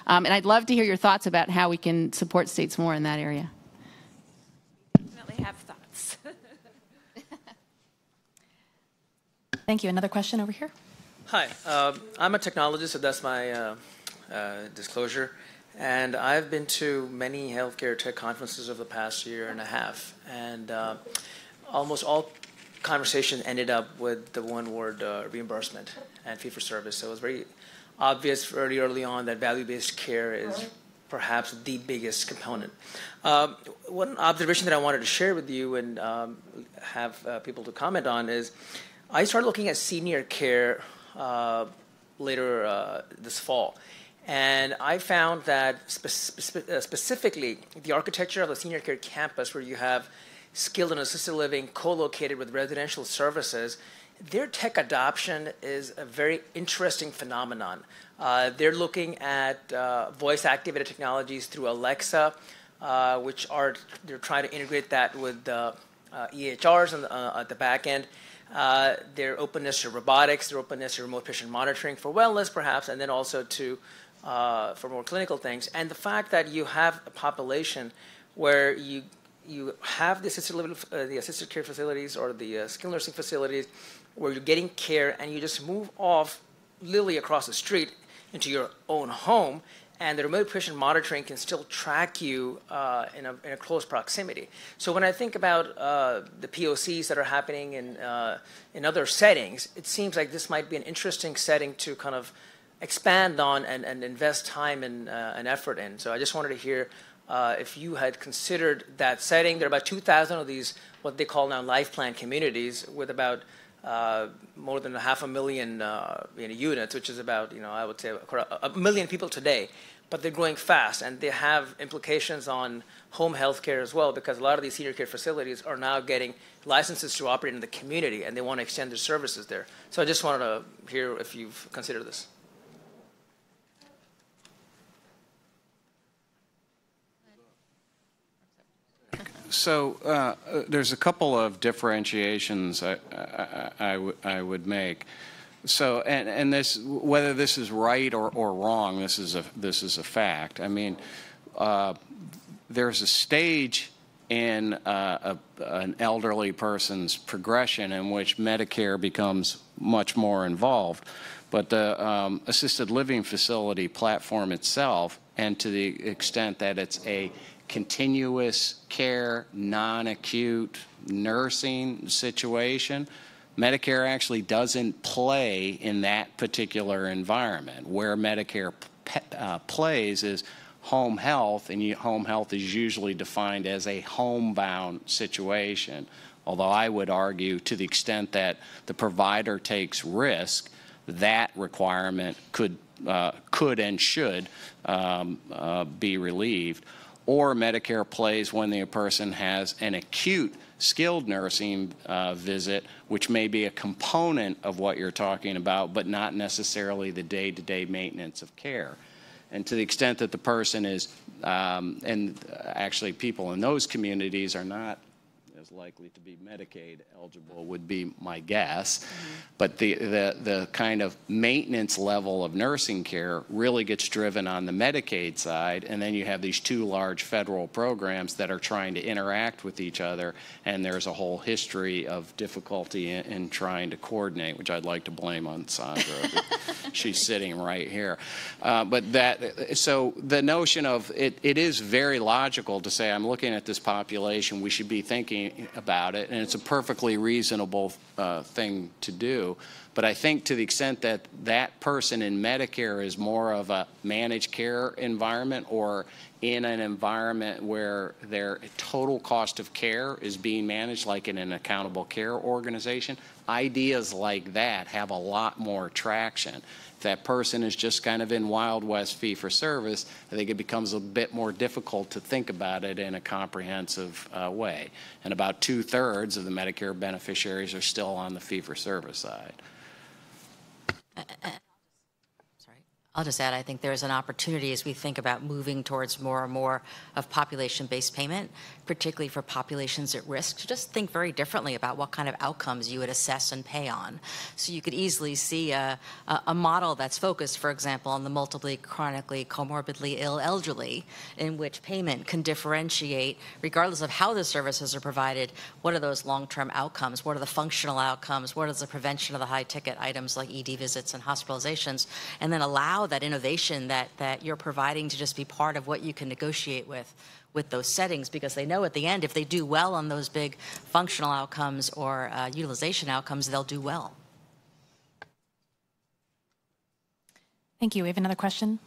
And I'd love to hear your thoughts about how we can support states more in that area. Definitely have thoughts. Thank you. Another question over here. Hi. I'm a technologist, so that's my disclosure. And I've been to many healthcare tech conferences over the past year and a half. And almost all conversations ended up with the one word, reimbursement and fee-for-service. So it was very obvious very early on that value-based care is perhaps the biggest component. One observation that I wanted to share with you and have people to comment on is, I started looking at senior care later this fall, and I found that specifically the architecture of the senior care campus, where you have skilled and assisted living co-located with residential services, their tech adoption is a very interesting phenomenon. They're looking at voice-activated technologies through Alexa, which they're trying to integrate that with EHRs on the, at the back end. Their openness to robotics, their openness to remote patient monitoring for wellness perhaps, and then also to for more clinical things. And the fact that you have a population where you you have the assisted care facilities or the skilled nursing facilities where you're getting care, and you just move off literally across the street into your own home, and the remote patient monitoring can still track you in a close proximity. So when I think about the POCs that are happening in other settings, it seems like this might be an interesting setting to kind of expand on and invest time and effort in. So I just wanted to hear if you had considered that setting. There are about 2,000 of these, what they call now life plan communities, with about more than 500,000 units, which is about, I would say 1 million people today. But they're growing fast, and they have implications on home health care as well, because a lot of these senior care facilities are now getting licenses to operate in the community, and they want to extend their services there. So I just wanted to hear if you've considered this. So there's a couple of differentiations I would make. So and this, whether this is right or wrong, this is a fact. I mean, there's a stage in an elderly person's progression in which Medicare becomes much more involved, but the assisted living facility platform itself, and to the extent that it's a continuous care, non-acute nursing situation, Medicare actually doesn't play in that particular environment. Where Medicare plays is home health, and home health is usually defined as a homebound situation. Although I would argue, to the extent that the provider takes risk, that requirement could and should be relieved. Or Medicare plays when the person has an acute skilled nursing visit, which may be a component of what you're talking about, but not necessarily the day-to-day maintenance of care. And to the extent that the person is, and actually people in those communities are not as likely to be Medicaid eligible, would be my guess. Mm-hmm. But the kind of maintenance level of nursing care really gets driven on the Medicaid side, and then you have these two large federal programs that are trying to interact with each other, and there's a whole history of difficulty in trying to coordinate, which I'd like to blame on Sandra. She's sitting right here. But that, so the notion of it is very logical to say, I'm looking at this population, we should be thinking about it, and it's a perfectly reasonable thing to do. But I think to the extent that that person in Medicare is more of a managed care environment, or in an environment where their total cost of care is being managed, like in an accountable care organization, ideas like that have a lot more traction. If that person is just kind of in Wild West fee-for-service, I think it becomes a bit more difficult to think about it in a comprehensive way. And about 2/3 of the Medicare beneficiaries are still on the fee-for-service side. Sorry, I'll just add, I think there's an opportunity as we think about moving towards more and more of population-based payment, particularly for populations at risk, to just think very differently about what kind of outcomes you would assess and pay on. So you could easily see a model that's focused, for example, on the multiply, chronically, comorbidly ill elderly, in which payment can differentiate, regardless of how the services are provided, what are those long-term outcomes, what are the functional outcomes, what is the prevention of the high-ticket items like ED visits and hospitalizations, and then allow that innovation that you're providing to just be part of what you can negotiate with those settings, because they know at the end, if they do well on those big functional outcomes or utilization outcomes, they'll do well. Thank you. We have another question.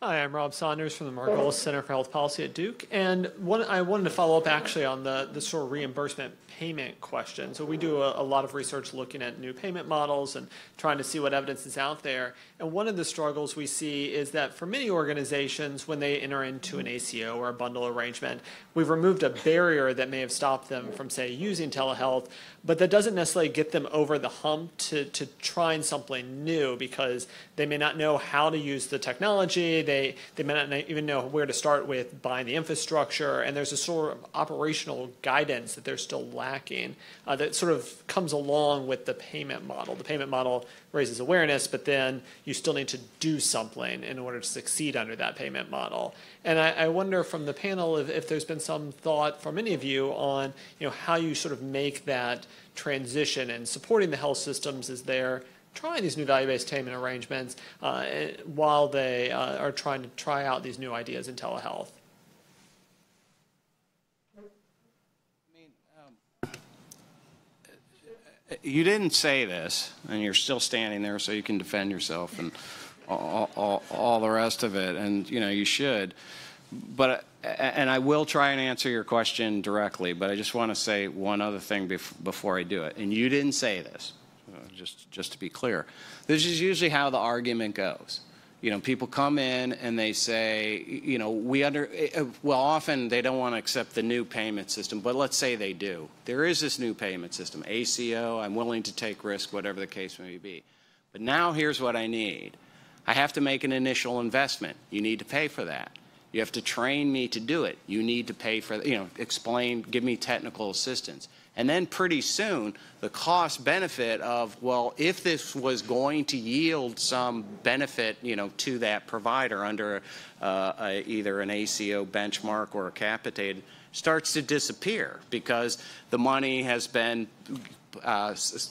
Hi, I'm Rob Saunders from the Mark Ellis Center for Health Policy at Duke. And I wanted to follow up actually on the sort of reimbursement payment question. So we do a lot of research looking at new payment models and trying to see what evidence is out there. And one of the struggles we see is that for many organizations, when they enter into an ACO or a bundle arrangement, we've removed a barrier that may have stopped them from, say, using telehealth, but that doesn't necessarily get them over the hump to trying something new, because they may not know how to use the technology. They they may not even know where to start with buying the infrastructure, and there's a sort of operational guidance that they're still lacking that sort of comes along with the payment model. The payment model raises awareness, but then you still need to do something in order to succeed under that payment model. And I wonder from the panel if there's been some thought from any of you on how you sort of make that transition and supporting the health systems as they're trying these new value-based payment arrangements while they are trying to try out these new ideas in telehealth. You didn't say this, and you're still standing there, so you can defend yourself and all the rest of it, and you should. But and I will try and answer your question directly, but I just want to say one other thing before I do it. And you didn't say this, just to be clear. This is usually how the argument goes. People come in and they say, well, often they don't want to accept the new payment system, but let's say they do. There is this new payment system, ACO, I'm willing to take risk, whatever the case may be. But now here's what I need. I have to make an initial investment. You need to pay for that. You have to train me to do it. You need to pay for, explain, give me technical assistance. And then pretty soon, the cost benefit of, well, if this was going to yield some benefit, to that provider under either an ACO benchmark or a capitated, starts to disappear because the money has been,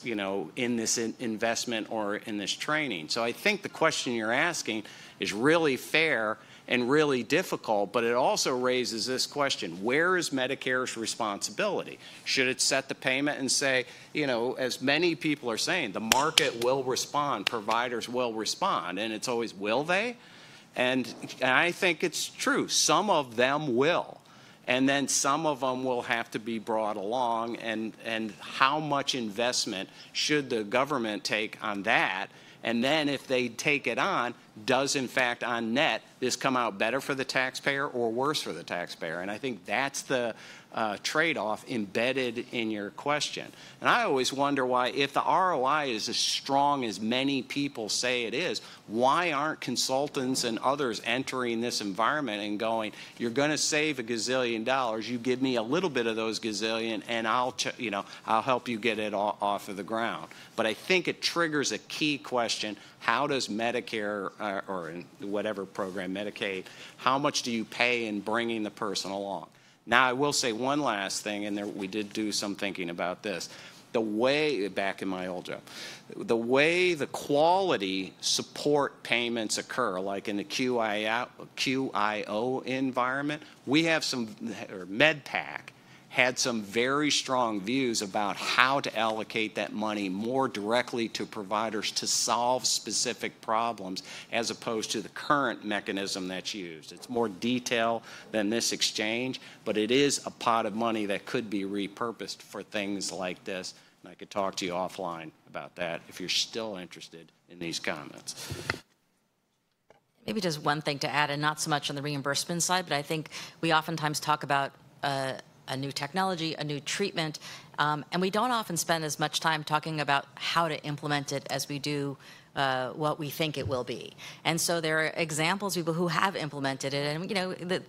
in this investment or in this training. So I think the question you're asking is really fair and really difficult, but it also raises this question: where is Medicare's responsibility? Should it set the payment and say, as many people are saying, the market will respond, providers will respond, and it's always, will they? And I think it's true. Some of them will, and then some of them will have to be brought along, and how much investment should the government take on that? And then if they take it on, does in fact on net this come out better for the taxpayer or worse for the taxpayer? And I think that's the trade-off embedded in your question. And I always wonder why, if the ROI is as strong as many people say it is, why aren't consultants and others entering this environment and going, you're going to save $1 gazillion, you give me a little bit of those gazillion and I'll help you get it all off of the ground. But I think it triggers a key question: how does Medicare or in whatever program, Medicaid, how much do you pay in bringing the person along? Now, I will say one last thing, and we did do some thinking about this. The way, back in my old job, the way the quality support payments occur, like in the QIO environment, we have some, or MedPAC had some very strong views about how to allocate that money more directly to providers to solve specific problems, as opposed to the current mechanism that's used. It's more detail than this exchange, but it is a pot of money that could be repurposed for things like this. And I could talk to you offline about that if you're still interested in these comments. Maybe just one thing to add, and not so much on the reimbursement side, but I think we oftentimes talk about a new technology, a new treatment, and we don't often spend as much time talking about how to implement it as we do what we think it will be. And so there are examples of people who have implemented it, and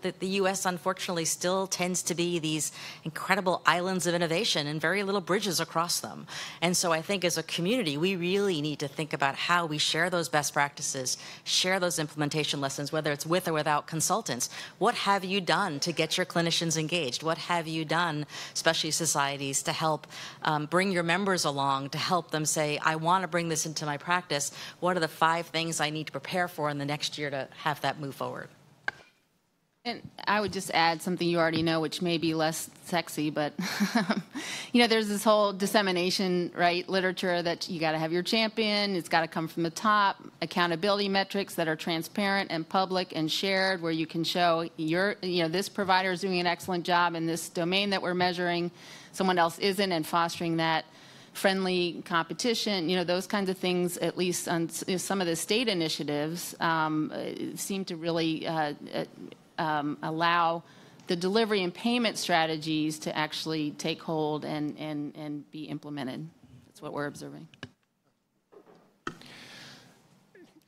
the U.S. unfortunately still tends to be these incredible islands of innovation and very little bridges across them. And so I think as a community we really need to think about how we share those best practices, share those implementation lessons, whether it's with or without consultants. What have you done to get your clinicians engaged? What have you done, especially societies, to help bring your members along, to help them say, I want to bring this into my practice. What are the 5 things I need to prepare for in the next year to have that move forward? And I would just add something you already know, which may be less sexy, but there's this whole dissemination, right, literature that you got to have your champion, it's got to come from the top, accountability metrics that are transparent and public and shared, where you can show your, this provider is doing an excellent job in this domain that we're measuring, someone else isn't, and fostering that friendly competition, those kinds of things, at least on some of the state initiatives, seem to really allow the delivery and payment strategies to actually take hold and be implemented. That's what we're observing.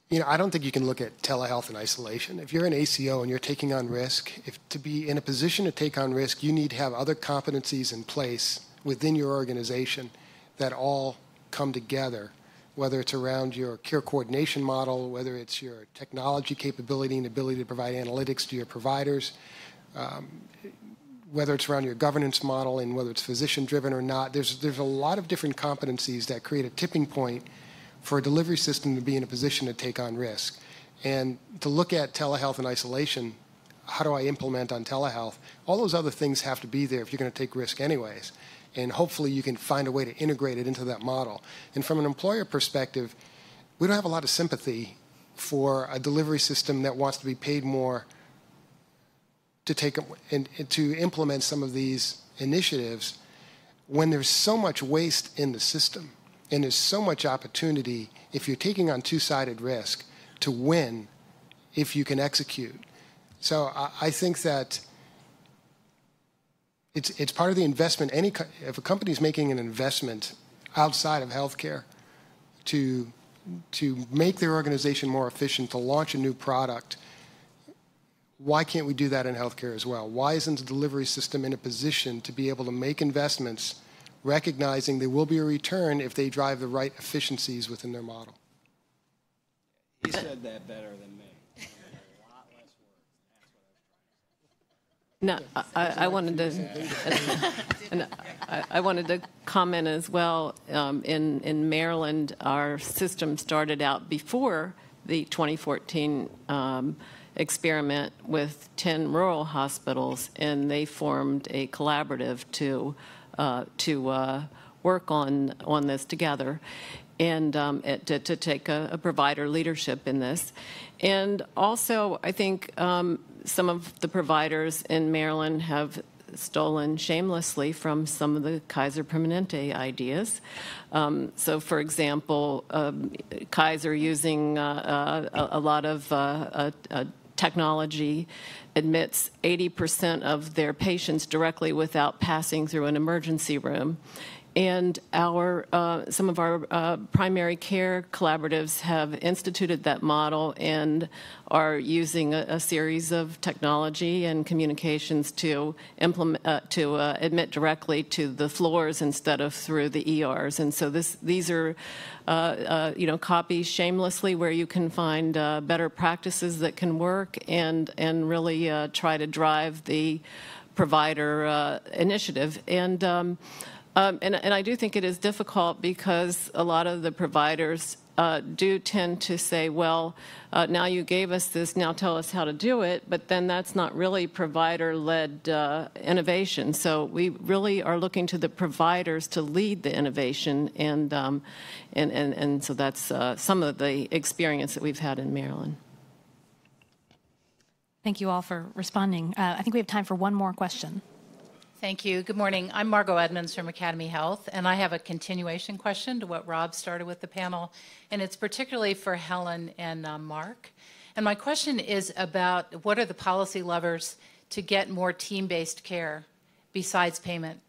You know, I don't think you can look at telehealth in isolation. If you're an ACO and you're taking on risk, if to be in a position to take on risk, you need to have other competencies in place within your organization that all come together, whether it's around your care coordination model, whether it's your technology capability and ability to provide analytics to your providers, whether it's around your governance model and whether it's physician-driven or not. There's a lot of different competencies that create a tipping point for a delivery system to be in a position to take on risk. And to look at telehealth in isolation, how do I implement on telehealth? All those other things have to be there if you're going to take risk anyways. And hopefully you can find a way to integrate it into that model. And from an employer perspective, we don't have a lot of sympathy for a delivery system that wants to be paid more to take and to implement some of these initiatives when there's so much waste in the system. And there's so much opportunity, if you're taking on two-sided risk, to win if you can execute. So I think that it's part of the investment. If a company is making an investment outside of healthcare to make their organization more efficient, to launch a new product, why can't we do that in healthcare as well? Why isn't the delivery system in a position to be able to make investments recognizing there will be a return if they drive the right efficiencies within their model? He said that better than me. A lot less words. No, I wanted to comment as well. In Maryland, our system started out before the 2014 experiment with 10 rural hospitals, and they formed a collaborative to work on this together and to take a provider leadership in this. And also, I think some of the providers in Maryland have stolen shamelessly from some of the Kaiser Permanente ideas. So, for example, Kaiser using a lot of technology, admits 80% of their patients directly without passing through an emergency room. And some of our primary care collaboratives have instituted that model and are using a series of technology and communications to admit directly to the floors instead of through the ERs. And so these are copies shamelessly where you can find better practices that can work and really try to drive the provider initiative. And I do think it is difficult because a lot of the providers do tend to say, well, now you gave us this, now tell us how to do it, but then that's not really provider-led innovation. So we really are looking to the providers to lead the innovation, and so that's some of the experience that we've had in Maryland. Thank you all for responding. I think we have time for one more question. Thank you. Good morning. I'm Margo Edmonds from Academy Health, and I have a continuation question to what Rob started with the panel, and it's particularly for Helen and Mark. And my question is about what are the policy levers to get more team-based care besides payment?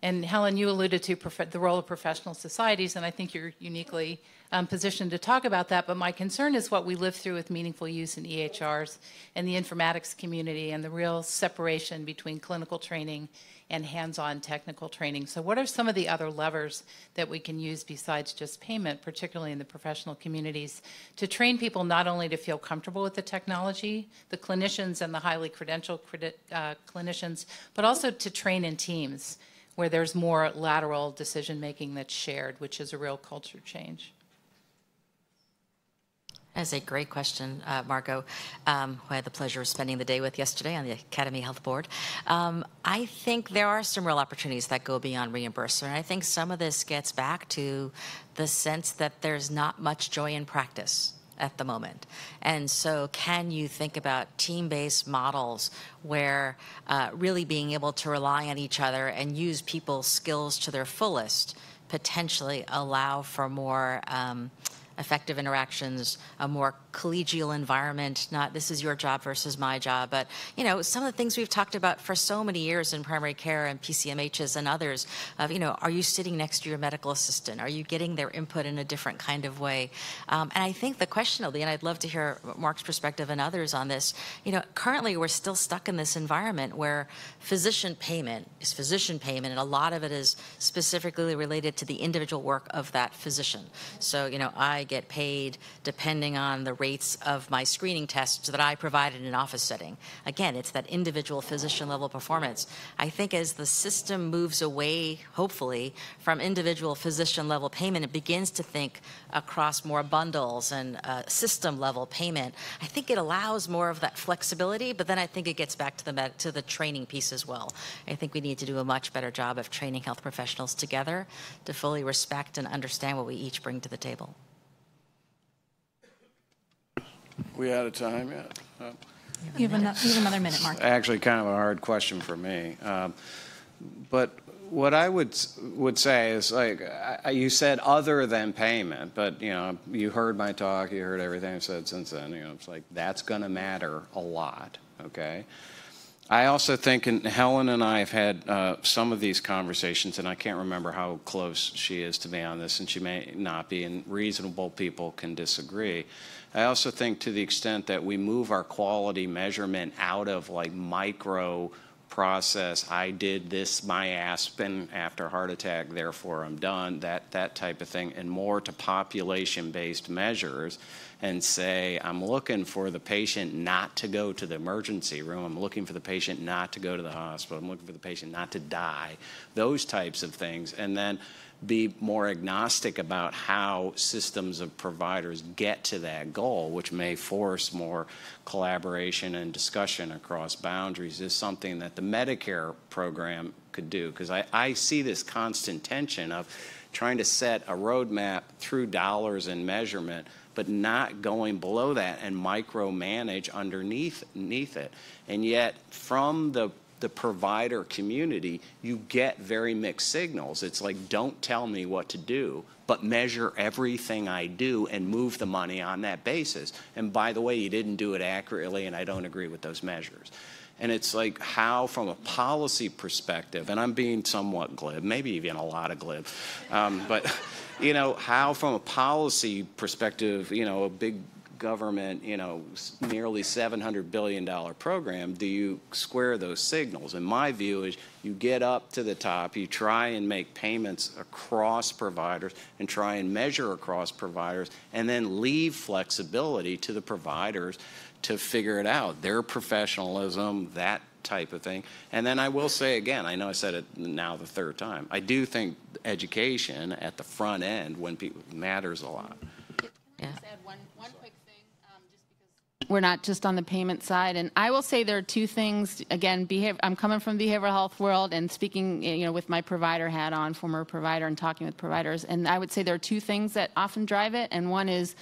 And Helen, you alluded to the role of professional societies, and I think you're uniquely positioned to talk about that, but my concern is what we live through with meaningful use in EHRs and the informatics community and the real separation between clinical training and hands-on technical training. So what are some of the other levers that we can use besides just payment, particularly in the professional communities, to train people not only to feel comfortable with the technology, the clinicians and the highly credentialed clinicians, but also to train in teams where there's more lateral decision-making that's shared, which is a real culture change? That's a great question, Margo, who I had the pleasure of spending the day with yesterday on the Academy Health Board. I think there are some real opportunities that go beyond reimbursement. I think some of this gets back to the sense that there's not much joy in practice at the moment. And so can you think about team-based models where really being able to rely on each other and use people's skills to their fullest potentially allow for more effective interactions, a more collegial environment, not this is your job versus my job, but you know, some of the things we've talked about for so many years in primary care and PCMHs and others of, you know, are you sitting next to your medical assistant? Are you getting their input in a different kind of way? And I think the question, and I'd love to hear Mark's perspective and others on this, you know, currently we're still stuck in this environment where physician payment is physician payment, and a lot of it is specifically related to the individual work of that physician. So, you know, I get paid depending on the rates of my screening tests that I provide in an office setting. Again, it's that individual physician level performance. I think as the system moves away, hopefully, from individual physician level payment, it begins to think across more bundles and system level payment. I think it allows more of that flexibility, but then I think it gets back to the training piece as well. I think we need to do a much better job of training health professionals together to fully respect and understand what we each bring to the table. We out of time yet? You have another minute, Mark. Actually, kind of a hard question for me, but what I would say is, like, you said other than payment, but, you know, you heard my talk, you heard everything I've said since then, you know, it's like, that's going to matter a lot, okay? I also think, and Helen and I have had some of these conversations, and I can't remember how close she is to me on this, and she may not be, and reasonable people can disagree. I also think to the extent that we move our quality measurement out of, like, micro process, I did this, my Aspen after heart attack, therefore I'm done, that type of thing, and more to population-based measures, and say, I'm looking for the patient not to go to the emergency room, I'm looking for the patient not to go to the hospital, I'm looking for the patient not to die, those types of things, and then be more agnostic about how systems of providers get to that goal, which may force more collaboration and discussion across boundaries, is something that the Medicare program could do. Because I see this constant tension of trying to set a roadmap through dollars and measurement, but not going below that and micromanage underneath it. And yet, from the provider community, you get very mixed signals. It's like, don't tell me what to do, but measure everything I do and move the money on that basis. And by the way, you didn't do it accurately, and I don't agree with those measures. And it's like, how, from a policy perspective, and I'm being somewhat glib, maybe even a lot of glib, but, you know, how from a policy perspective, you know, a big government, you know, nearly $700 billion program, do you square those signals? And my view is, you get up to the top, you try and make payments across providers and try and measure across providers, and then leave flexibility to the providers to figure it out, their professionalism, that type of thing. And then I will say again, I know I said it now the third time, I do think education at the front end when people matters a lot. Can I just add one quick thing, just because we're not just on the payment side, and I will say there are two things. Again, I'm coming from the behavioral health world and speaking, you know, with my provider hat on, former provider, and talking with providers. And I would say there are two things that often drive it, and one is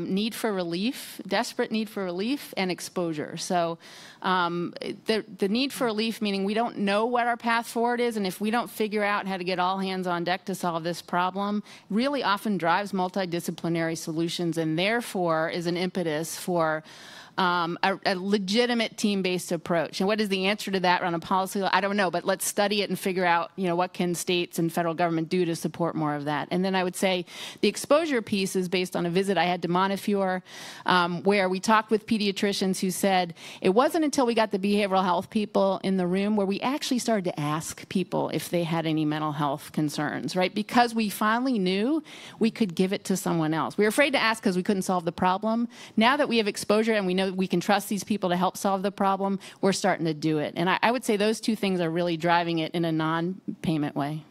need for relief, desperate need for relief, and exposure. So the need for relief, meaning we don't know what our path forward is, and if we don't figure out how to get all hands on deck to solve this problem, really often drives multidisciplinary solutions, and therefore is an impetus for a legitimate team-based approach. And what is the answer to that on a policy? I don't know, but let's study it and figure out, you know, what can states and federal government do to support more of that. And then I would say the exposure piece is based on a visit I had to Montefiore, where we talked with pediatricians who said it wasn't until we got the behavioral health people in the room where we actually started to ask people if they had any mental health concerns, right? Because we finally knew we could give it to someone else. We were afraid to ask because we couldn't solve the problem. Now that we have exposure and we know we can trust these people to help solve the problem, we're starting to do it. And I would say those two things are really driving it in a non-payment way.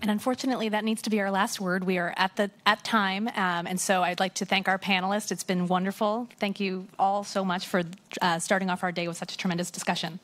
And unfortunately, that needs to be our last word. We are at time, and so I'd like to thank our panelists. It's been wonderful. Thank you all so much for starting off our day with such a tremendous discussion.